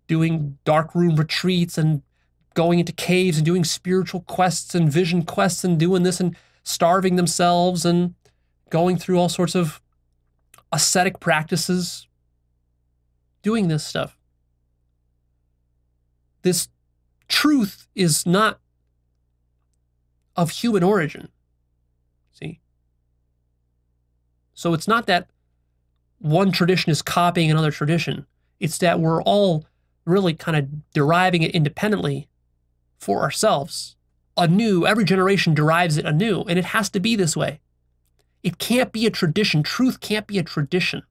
doing dark room retreats and going into caves and doing spiritual quests and vision quests and doing this and starving themselves and going through all sorts of ascetic practices, doing this stuff. this truth is not of human origin. See? So it's not that one tradition is copying another tradition. It's that we're all really kind of deriving it independently for ourselves. Anew, every generation derives it anew, and it has to be this way. It can't be a tradition. Truth can't be a tradition.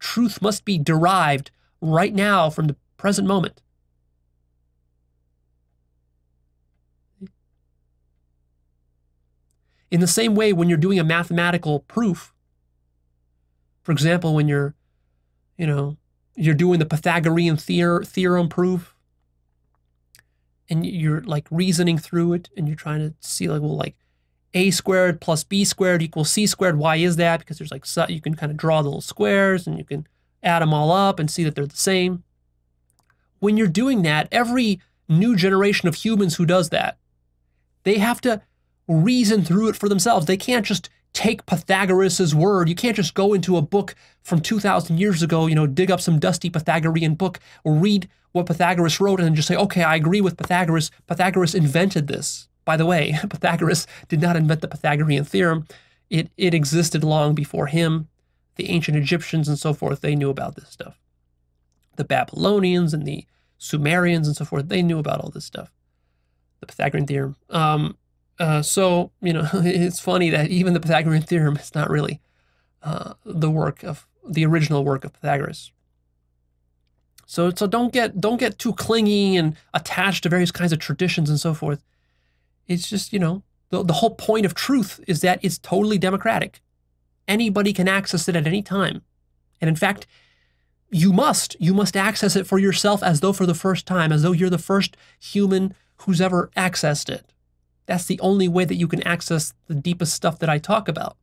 Truth must be derived right now from the present moment. In the same way, when you're doing a mathematical proof, for example, when you're, you know, you're doing the Pythagorean theor- theorem proof, and you're like reasoning through it, and you're trying to see like, well, like a squared plus b squared equals c squared. Why is that? Because there's like, you can kind of draw the little squares and you can add them all up and see that they're the same. When you're doing that, every new generation of humans who does that, they have to reason through it for themselves. They can't just take Pythagoras's word. You can't just go into a book from two thousand years ago, you know, dig up some dusty Pythagorean book, read what Pythagoras wrote and just say, okay, I agree with Pythagoras. Pythagoras invented this. By the way, Pythagoras did not invent the Pythagorean theorem. It, it existed long before him. The ancient Egyptians and so forth, they knew about this stuff. The Babylonians and the Sumerians and so forth, they knew about all this stuff. The Pythagorean theorem. Um, Uh, so, you know, it's funny that even the Pythagorean theorem is not really uh, the work of, the original work of Pythagoras. So, so don't get, don't get too clingy and attached to various kinds of traditions and so forth. It's just, you know, the, the whole point of truth is that it's totally democratic. Anybody can access it at any time. And in fact, you must, you must access it for yourself as though for the first time, as though you're the first human who's ever accessed it. That's the only way that you can access the deepest stuff that I talk about.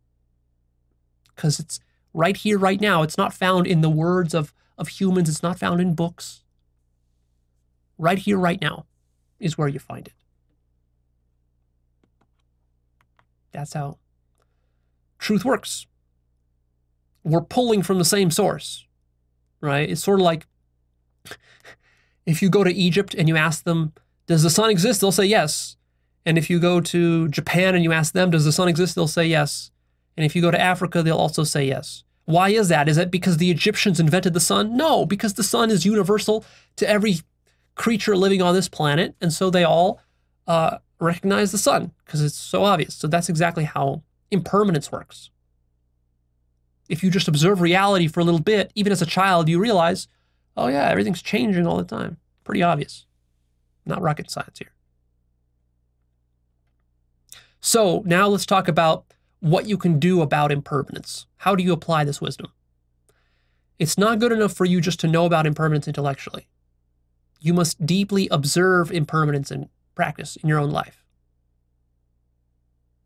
Because it's right here, right now. It's not found in the words of, of humans. It's not found in books. Right here, right now is where you find it. That's how truth works. We're pulling from the same source, right? It's sort of like if you go to Egypt and you ask them, does the sun exist? They'll say yes. And if you go to Japan and you ask them, does the sun exist? They'll say yes. And if you go to Africa, they'll also say yes. Why is that? Is it because the Egyptians invented the sun? No, because the sun is universal to every creature living on this planet. And so they all uh, recognize the sun because it's so obvious. So that's exactly how impermanence works. If you just observe reality for a little bit, even as a child, you realize, oh yeah, everything's changing all the time. Pretty obvious. Not rocket science here. So now let's talk about what you can do about impermanence. How do you apply this wisdom? It's not good enough for you just to know about impermanence intellectually. You must deeply observe impermanence and practice in your own life.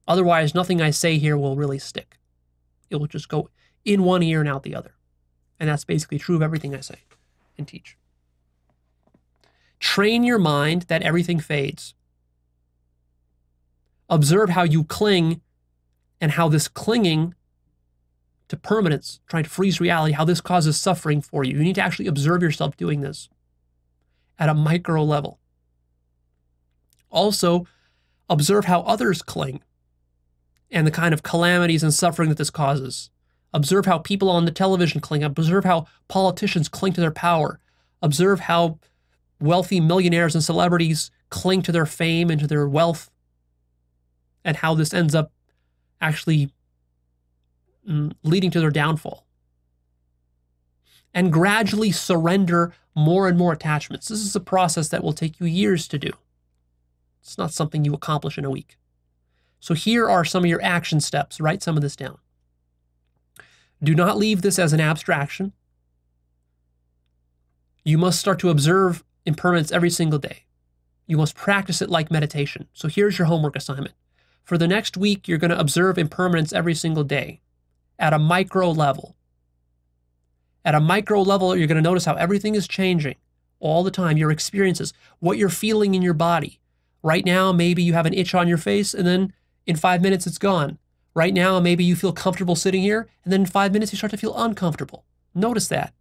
Otherwise, nothing I say here will really stick. It will just go in one ear and out the other. And that's basically true of everything I say and teach. Train your mind that everything fades. Observe how you cling and how this clinging to permanence, trying to freeze reality, how this causes suffering for you. You need to actually observe yourself doing this at a micro level. Also, observe how others cling and the kind of calamities and suffering that this causes. Observe how people on the television cling. Observe how politicians cling to their power. Observe how wealthy millionaires and celebrities cling to their fame and to their wealth. And how this ends up actually leading to their downfall. And gradually surrender more and more attachments. This is a process that will take you years to do. It's not something you accomplish in a week. So here are some of your action steps. Write some of this down. Do not leave this as an abstraction. You must start to observe impermanence every single day. You must practice it like meditation. So here's your homework assignment. For the next week, you're going to observe impermanence every single day at a micro level. At a micro level, you're going to notice how everything is changing all the time, your experiences, what you're feeling in your body. Right now, maybe you have an itch on your face, and then in five minutes, it's gone. Right now, maybe you feel comfortable sitting here, and then in five minutes, you start to feel uncomfortable. Notice that.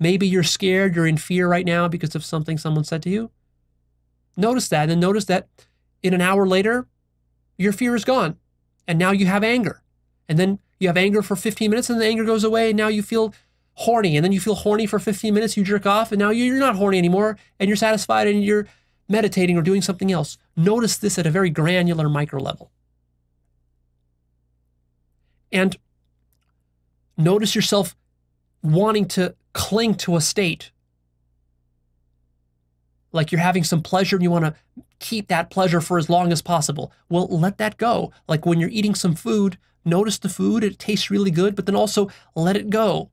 Maybe you're scared, you're in fear right now because of something someone said to you. Notice that, and notice that in an hour later, your fear is gone. And now you have anger. And then you have anger for fifteen minutes, and the anger goes away, and now you feel horny. And then you feel horny for fifteen minutes, you jerk off, and now you're not horny anymore, and you're satisfied, and you're meditating or doing something else. Notice this at a very granular micro level. And notice yourself wanting to cling to a state. Like you're having some pleasure and you want to keep that pleasure for as long as possible. Well, let that go. Like when you're eating some food, notice the food, it tastes really good, but then also let it go.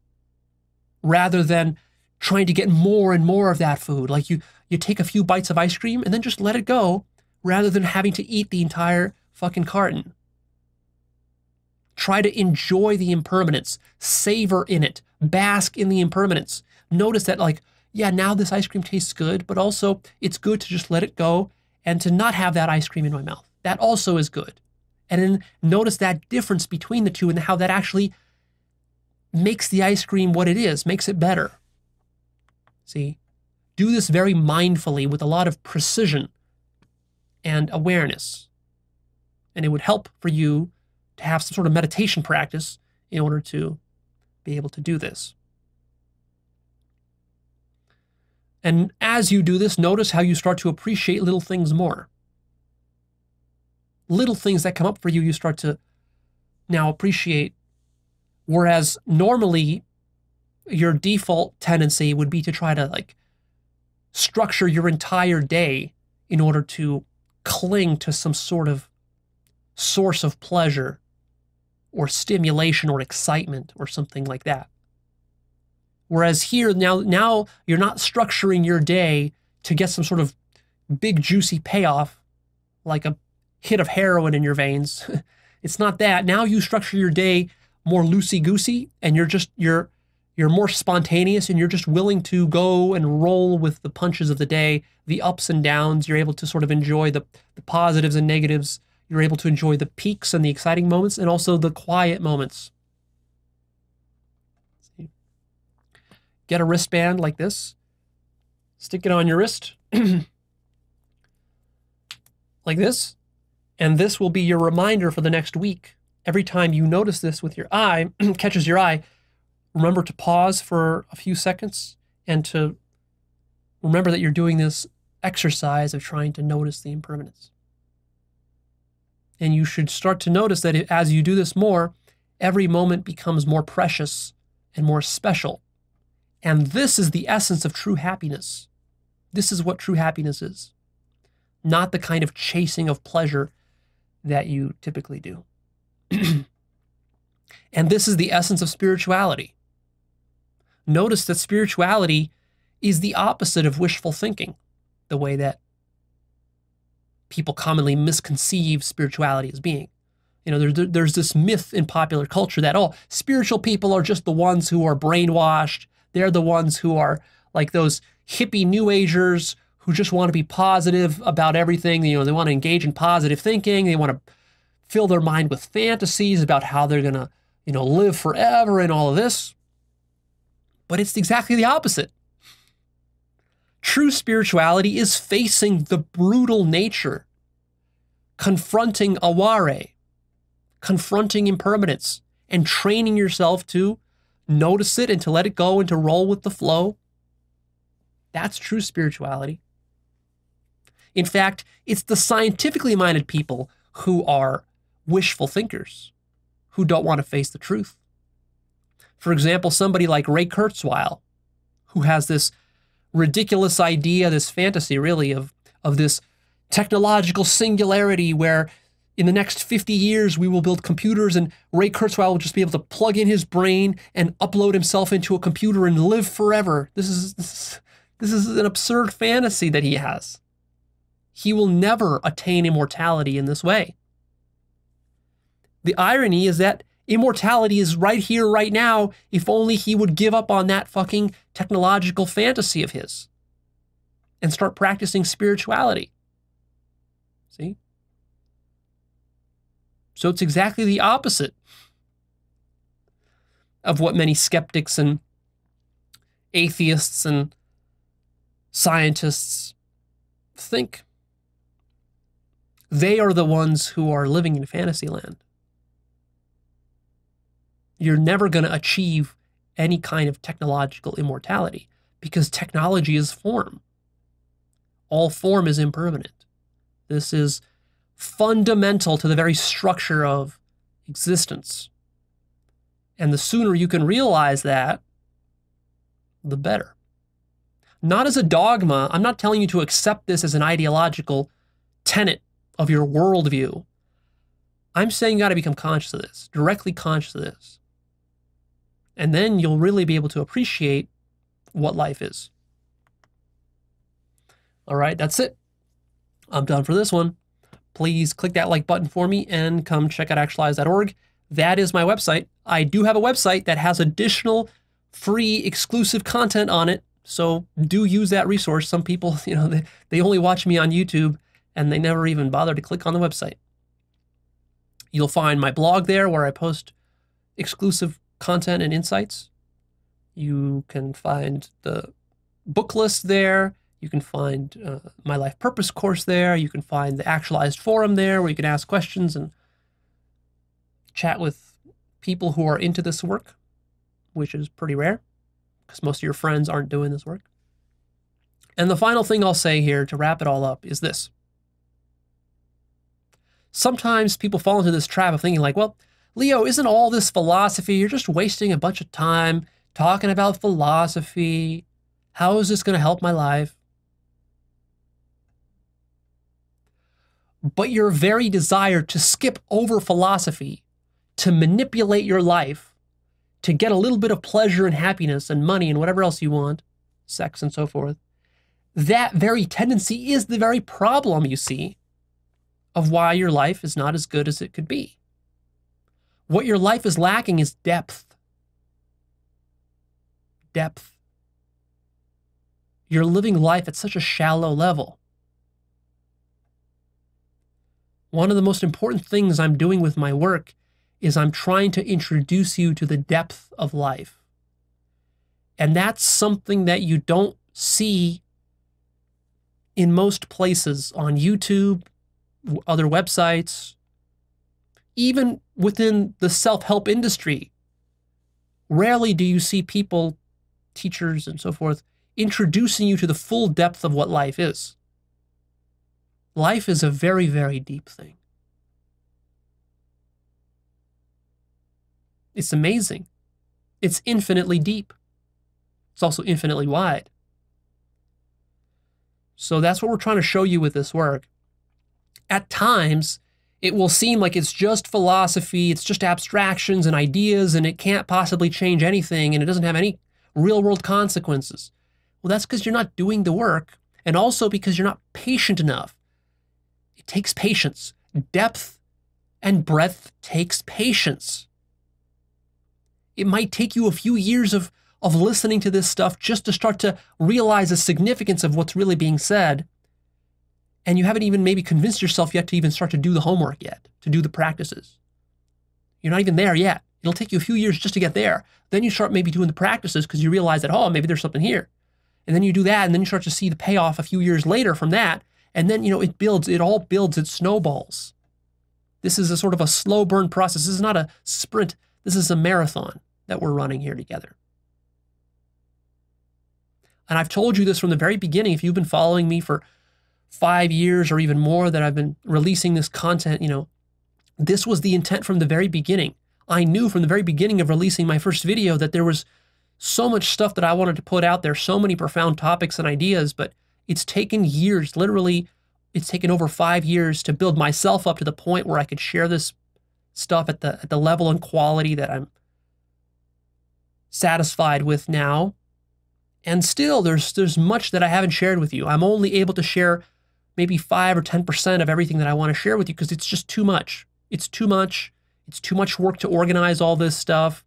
Rather than trying to get more and more of that food. Like you, you take a few bites of ice cream and then just let it go, rather than having to eat the entire fucking carton. Try to enjoy the impermanence, savor in it, bask in the impermanence. Notice that, like, yeah, now this ice cream tastes good, but also it's good to just let it go and to not have that ice cream in my mouth. That also is good. And then notice that difference between the two and how that actually makes the ice cream what it is, makes it better. See? Do this very mindfully with a lot of precision and awareness. And it would help for you to have some sort of meditation practice in order to be able to do this. And as you do this, notice how you start to appreciate little things more. Little things that come up for you, you start to now appreciate. Whereas normally your default tendency would be to try to like structure your entire day in order to cling to some sort of source of pleasure or stimulation or excitement or something like that. Whereas here, now, now you're not structuring your day to get some sort of big juicy payoff, like a hit of heroin in your veins. It's not that. Now you structure your day more loosey-goosey, and you're just, you're, you're more spontaneous, and you're just willing to go and roll with the punches of the day, the ups and downs. You're able to sort of enjoy the, the positives and negatives. You're able to enjoy the peaks and the exciting moments, and also the quiet moments. Get a wristband like this. Stick it on your wrist. Like this. And this will be your reminder for the next week. Every time you notice this with your eye, catches your eye, remember to pause for a few seconds and to remember that you're doing this exercise of trying to notice the impermanence. And you should start to notice that as you do this more, every moment becomes more precious and more special. And this is the essence of true happiness. This is what true happiness is. Not the kind of chasing of pleasure that you typically do. And this is the essence of spirituality. Notice that spirituality is the opposite of wishful thinking, the way that people commonly misconceive spirituality as being. You know, there, there's this myth in popular culture that, oh, spiritual people are just the ones who are brainwashed. They're the ones who are like those hippie New Agers who just want to be positive about everything. You know, they want to engage in positive thinking. They want to fill their mind with fantasies about how they're going to, you know, live forever and all of this. But it's exactly the opposite. True spirituality is facing the brutal nature, confronting aware, confronting impermanence, and training yourself to notice it and to let it go and to roll with the flow. That's true spirituality. In fact, it's the scientifically minded people who are wishful thinkers, who don't want to face the truth. For example, somebody like Ray Kurzweil, who has this ridiculous idea, this fantasy really of, of this technological singularity where in the next fifty years we will build computers and Ray Kurzweil will just be able to plug in his brain and upload himself into a computer and live forever. This is, this, this is an absurd fantasy that he has. He will never attain immortality in this way. The irony is that immortality is right here, right now, if only he would give up on that fucking technological fantasy of his and start practicing spirituality. See? So it's exactly the opposite of what many skeptics and atheists and scientists think They are the ones who are living in fantasy land. You're never going to achieve any kind of technological immortality because technology is form. All form is impermanent. This is fundamental to the very structure of existence. And the sooner you can realize that, the better. Not as a dogma. I'm not telling you to accept this as an ideological tenet of your worldview. I'm saying you got to become conscious of this, directly conscious of this. And then you'll really be able to appreciate what life is. All right, that's it. I'm done for this one. Please click that like button for me and come check out actualized dot org. That is my website. I do have a website that has additional free exclusive content on it. So do use that resource. Some people, you know, they, they only watch me on YouTube and they never even bother to click on the website. You'll find my blog there where I post exclusive content and insights. You can find the book list there. You can find uh, my life purpose course there. You can find the actualized forum there where you can ask questions and chat with people who are into this work, which is pretty rare because most of your friends aren't doing this work. And the final thing I'll say here to wrap it all up is this. Sometimes people fall into this trap of thinking like, well, Leo, isn't all this philosophy? You're just wasting a bunch of time talking about philosophy. How is this going to help my life? But your very desire to skip over philosophy, to manipulate your life, to get a little bit of pleasure and happiness and money and whatever else you want, sex and so forth, that very tendency is the very problem, you see, of why your life is not as good as it could be. What your life is lacking is depth. Depth. You're living life at such a shallow level. One of the most important things I'm doing with my work is I'm trying to introduce you to the depth of life. And that's something that you don't see in most places on YouTube, other websites, even within the self-help industry. Rarely do you see people, teachers and so forth, introducing you to the full depth of what life is. Life is a very, very deep thing. It's amazing. It's infinitely deep. It's also infinitely wide. So that's what we're trying to show you with this work. At times, it will seem like it's just philosophy, it's just abstractions and ideas, and it can't possibly change anything, and it doesn't have any real-world consequences. Well, that's because you're not doing the work, and also because you're not patient enough. It takes patience. Depth and breadth takes patience. It might take you a few years of, of listening to this stuff just to start to realize the significance of what's really being said. And you haven't even maybe convinced yourself yet to even start to do the homework yet, to do the practices. You're not even there yet. It'll take you a few years just to get there. Then you start maybe doing the practices because you realize that, oh, maybe there's something here. And then you do that, and then you start to see the payoff a few years later from that. And then, you know, it builds, it all builds, it snowballs. This is a sort of a slow burn process. This is not a sprint. This is a marathon that we're running here together. And I've told you this from the very beginning. If you've been following me for five years or even more that I've been releasing this content, you know, this was the intent from the very beginning. I knew from the very beginning of releasing my first video that there was so much stuff that I wanted to put out there, so many profound topics and ideas, but it's taken years, literally, it's taken over five years to build myself up to the point where I could share this stuff at the, at the level and quality that I'm satisfied with now. And still, there's, there's much that I haven't shared with you. I'm only able to share maybe five or ten percent of everything that I want to share with you because it's just too much. It's too much. It's too much work to organize all this stuff.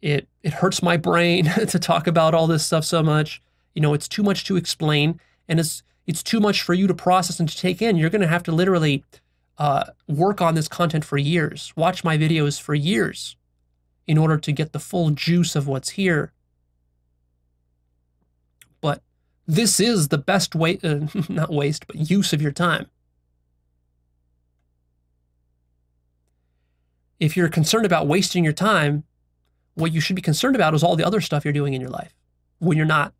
It, it hurts my brain to talk about all this stuff so much. You know, it's too much to explain, and it's, it's too much for you to process and to take in. You're going to have to literally uh, work on this content for years, watch my videos for years in order to get the full juice of what's here. But this is the best way, uh, not waste, but use of your time. if you're concerned about wasting your time, what you should be concerned about is all the other stuff you're doing in your life when you're not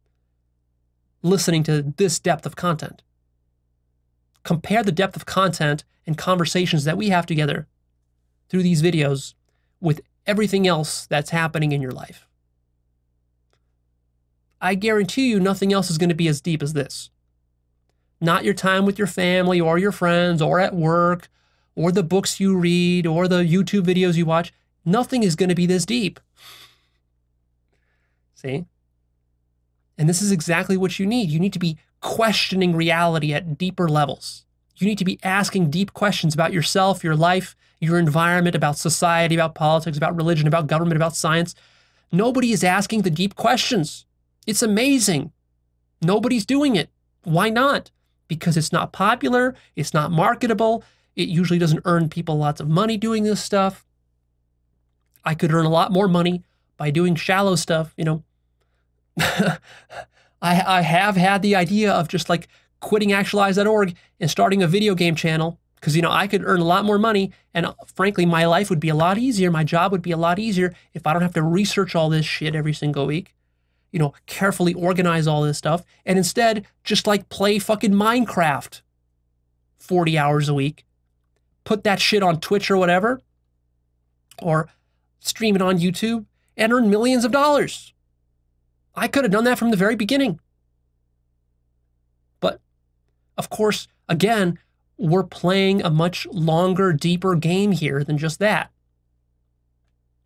listening to this depth of content. Compare the depth of content and conversations that we have together through these videos with everything else that's happening in your life. I guarantee you nothing else is going to be as deep as this. Not your time with your family or your friends or at work or the books you read or the YouTube videos you watch. Nothing is going to be this deep. See? And this is exactly what you need. You need to be questioning reality at deeper levels. You need to be asking deep questions about yourself, your life, your environment, about society, about politics, about religion, about government, about science. Nobody is asking the deep questions. It's amazing. Nobody's doing it. Why not? Because it's not popular. It's not marketable. It usually doesn't earn people lots of money doing this stuff. I could earn a lot more money by doing shallow stuff, you know. I, I have had the idea of just like quitting actualize dot org and starting a video game channel because, you know, I could earn a lot more money and frankly, my life would be a lot easier. My job would be a lot easier if I don't have to research all this shit every single week. You know, carefully organize all this stuff and instead just like play fucking Minecraft forty hours a week. Put that shit on Twitch or whatever or stream it on YouTube and earn millions of dollars. I could have done that from the very beginning. But of course, again, we're playing a much longer, deeper game here than just that.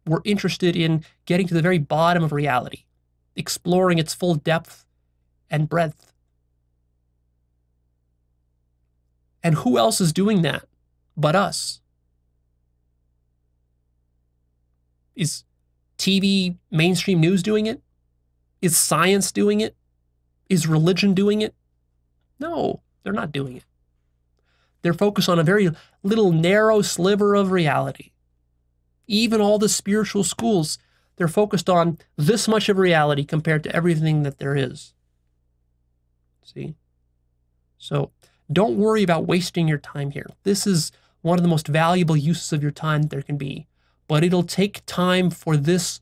We're interested in getting to the very bottom of reality, exploring its full depth and breadth. And who else is doing that but us? Is T V mainstream news doing it? Is science doing it? Is religion doing it? No, they're not doing it. They're focused on a very little narrow sliver of reality. Even all the spiritual schools, they're focused on this much of reality compared to everything that there is. See? So don't worry about wasting your time here. This is one of the most valuable uses of your time there can be. But it'll take time for this,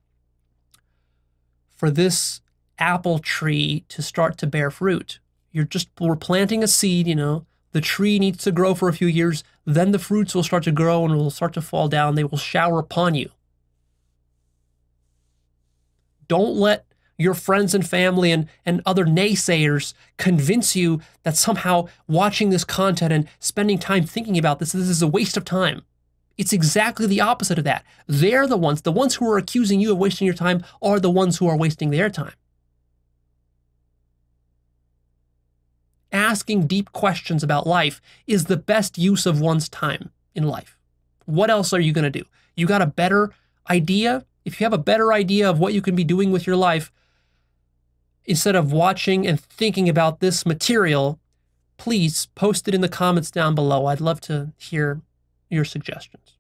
for this apple tree to start to bear fruit. You're just, we're planting a seed, you know. The tree needs to grow for a few years. Then the fruits will start to grow and will start to fall down. They will shower upon you. Don't let your friends and family and, and other naysayers convince you that somehow watching this content and spending time thinking about this, this is a waste of time. It's exactly the opposite of that. They're the ones, the ones who are accusing you of wasting your time are the ones who are wasting their time. Asking deep questions about life is the best use of one's time in life. What else are you going to do? You got a better idea? If you have a better idea of what you can be doing with your life, instead of watching and thinking about this material, please post it in the comments down below. I'd love to hear your suggestions.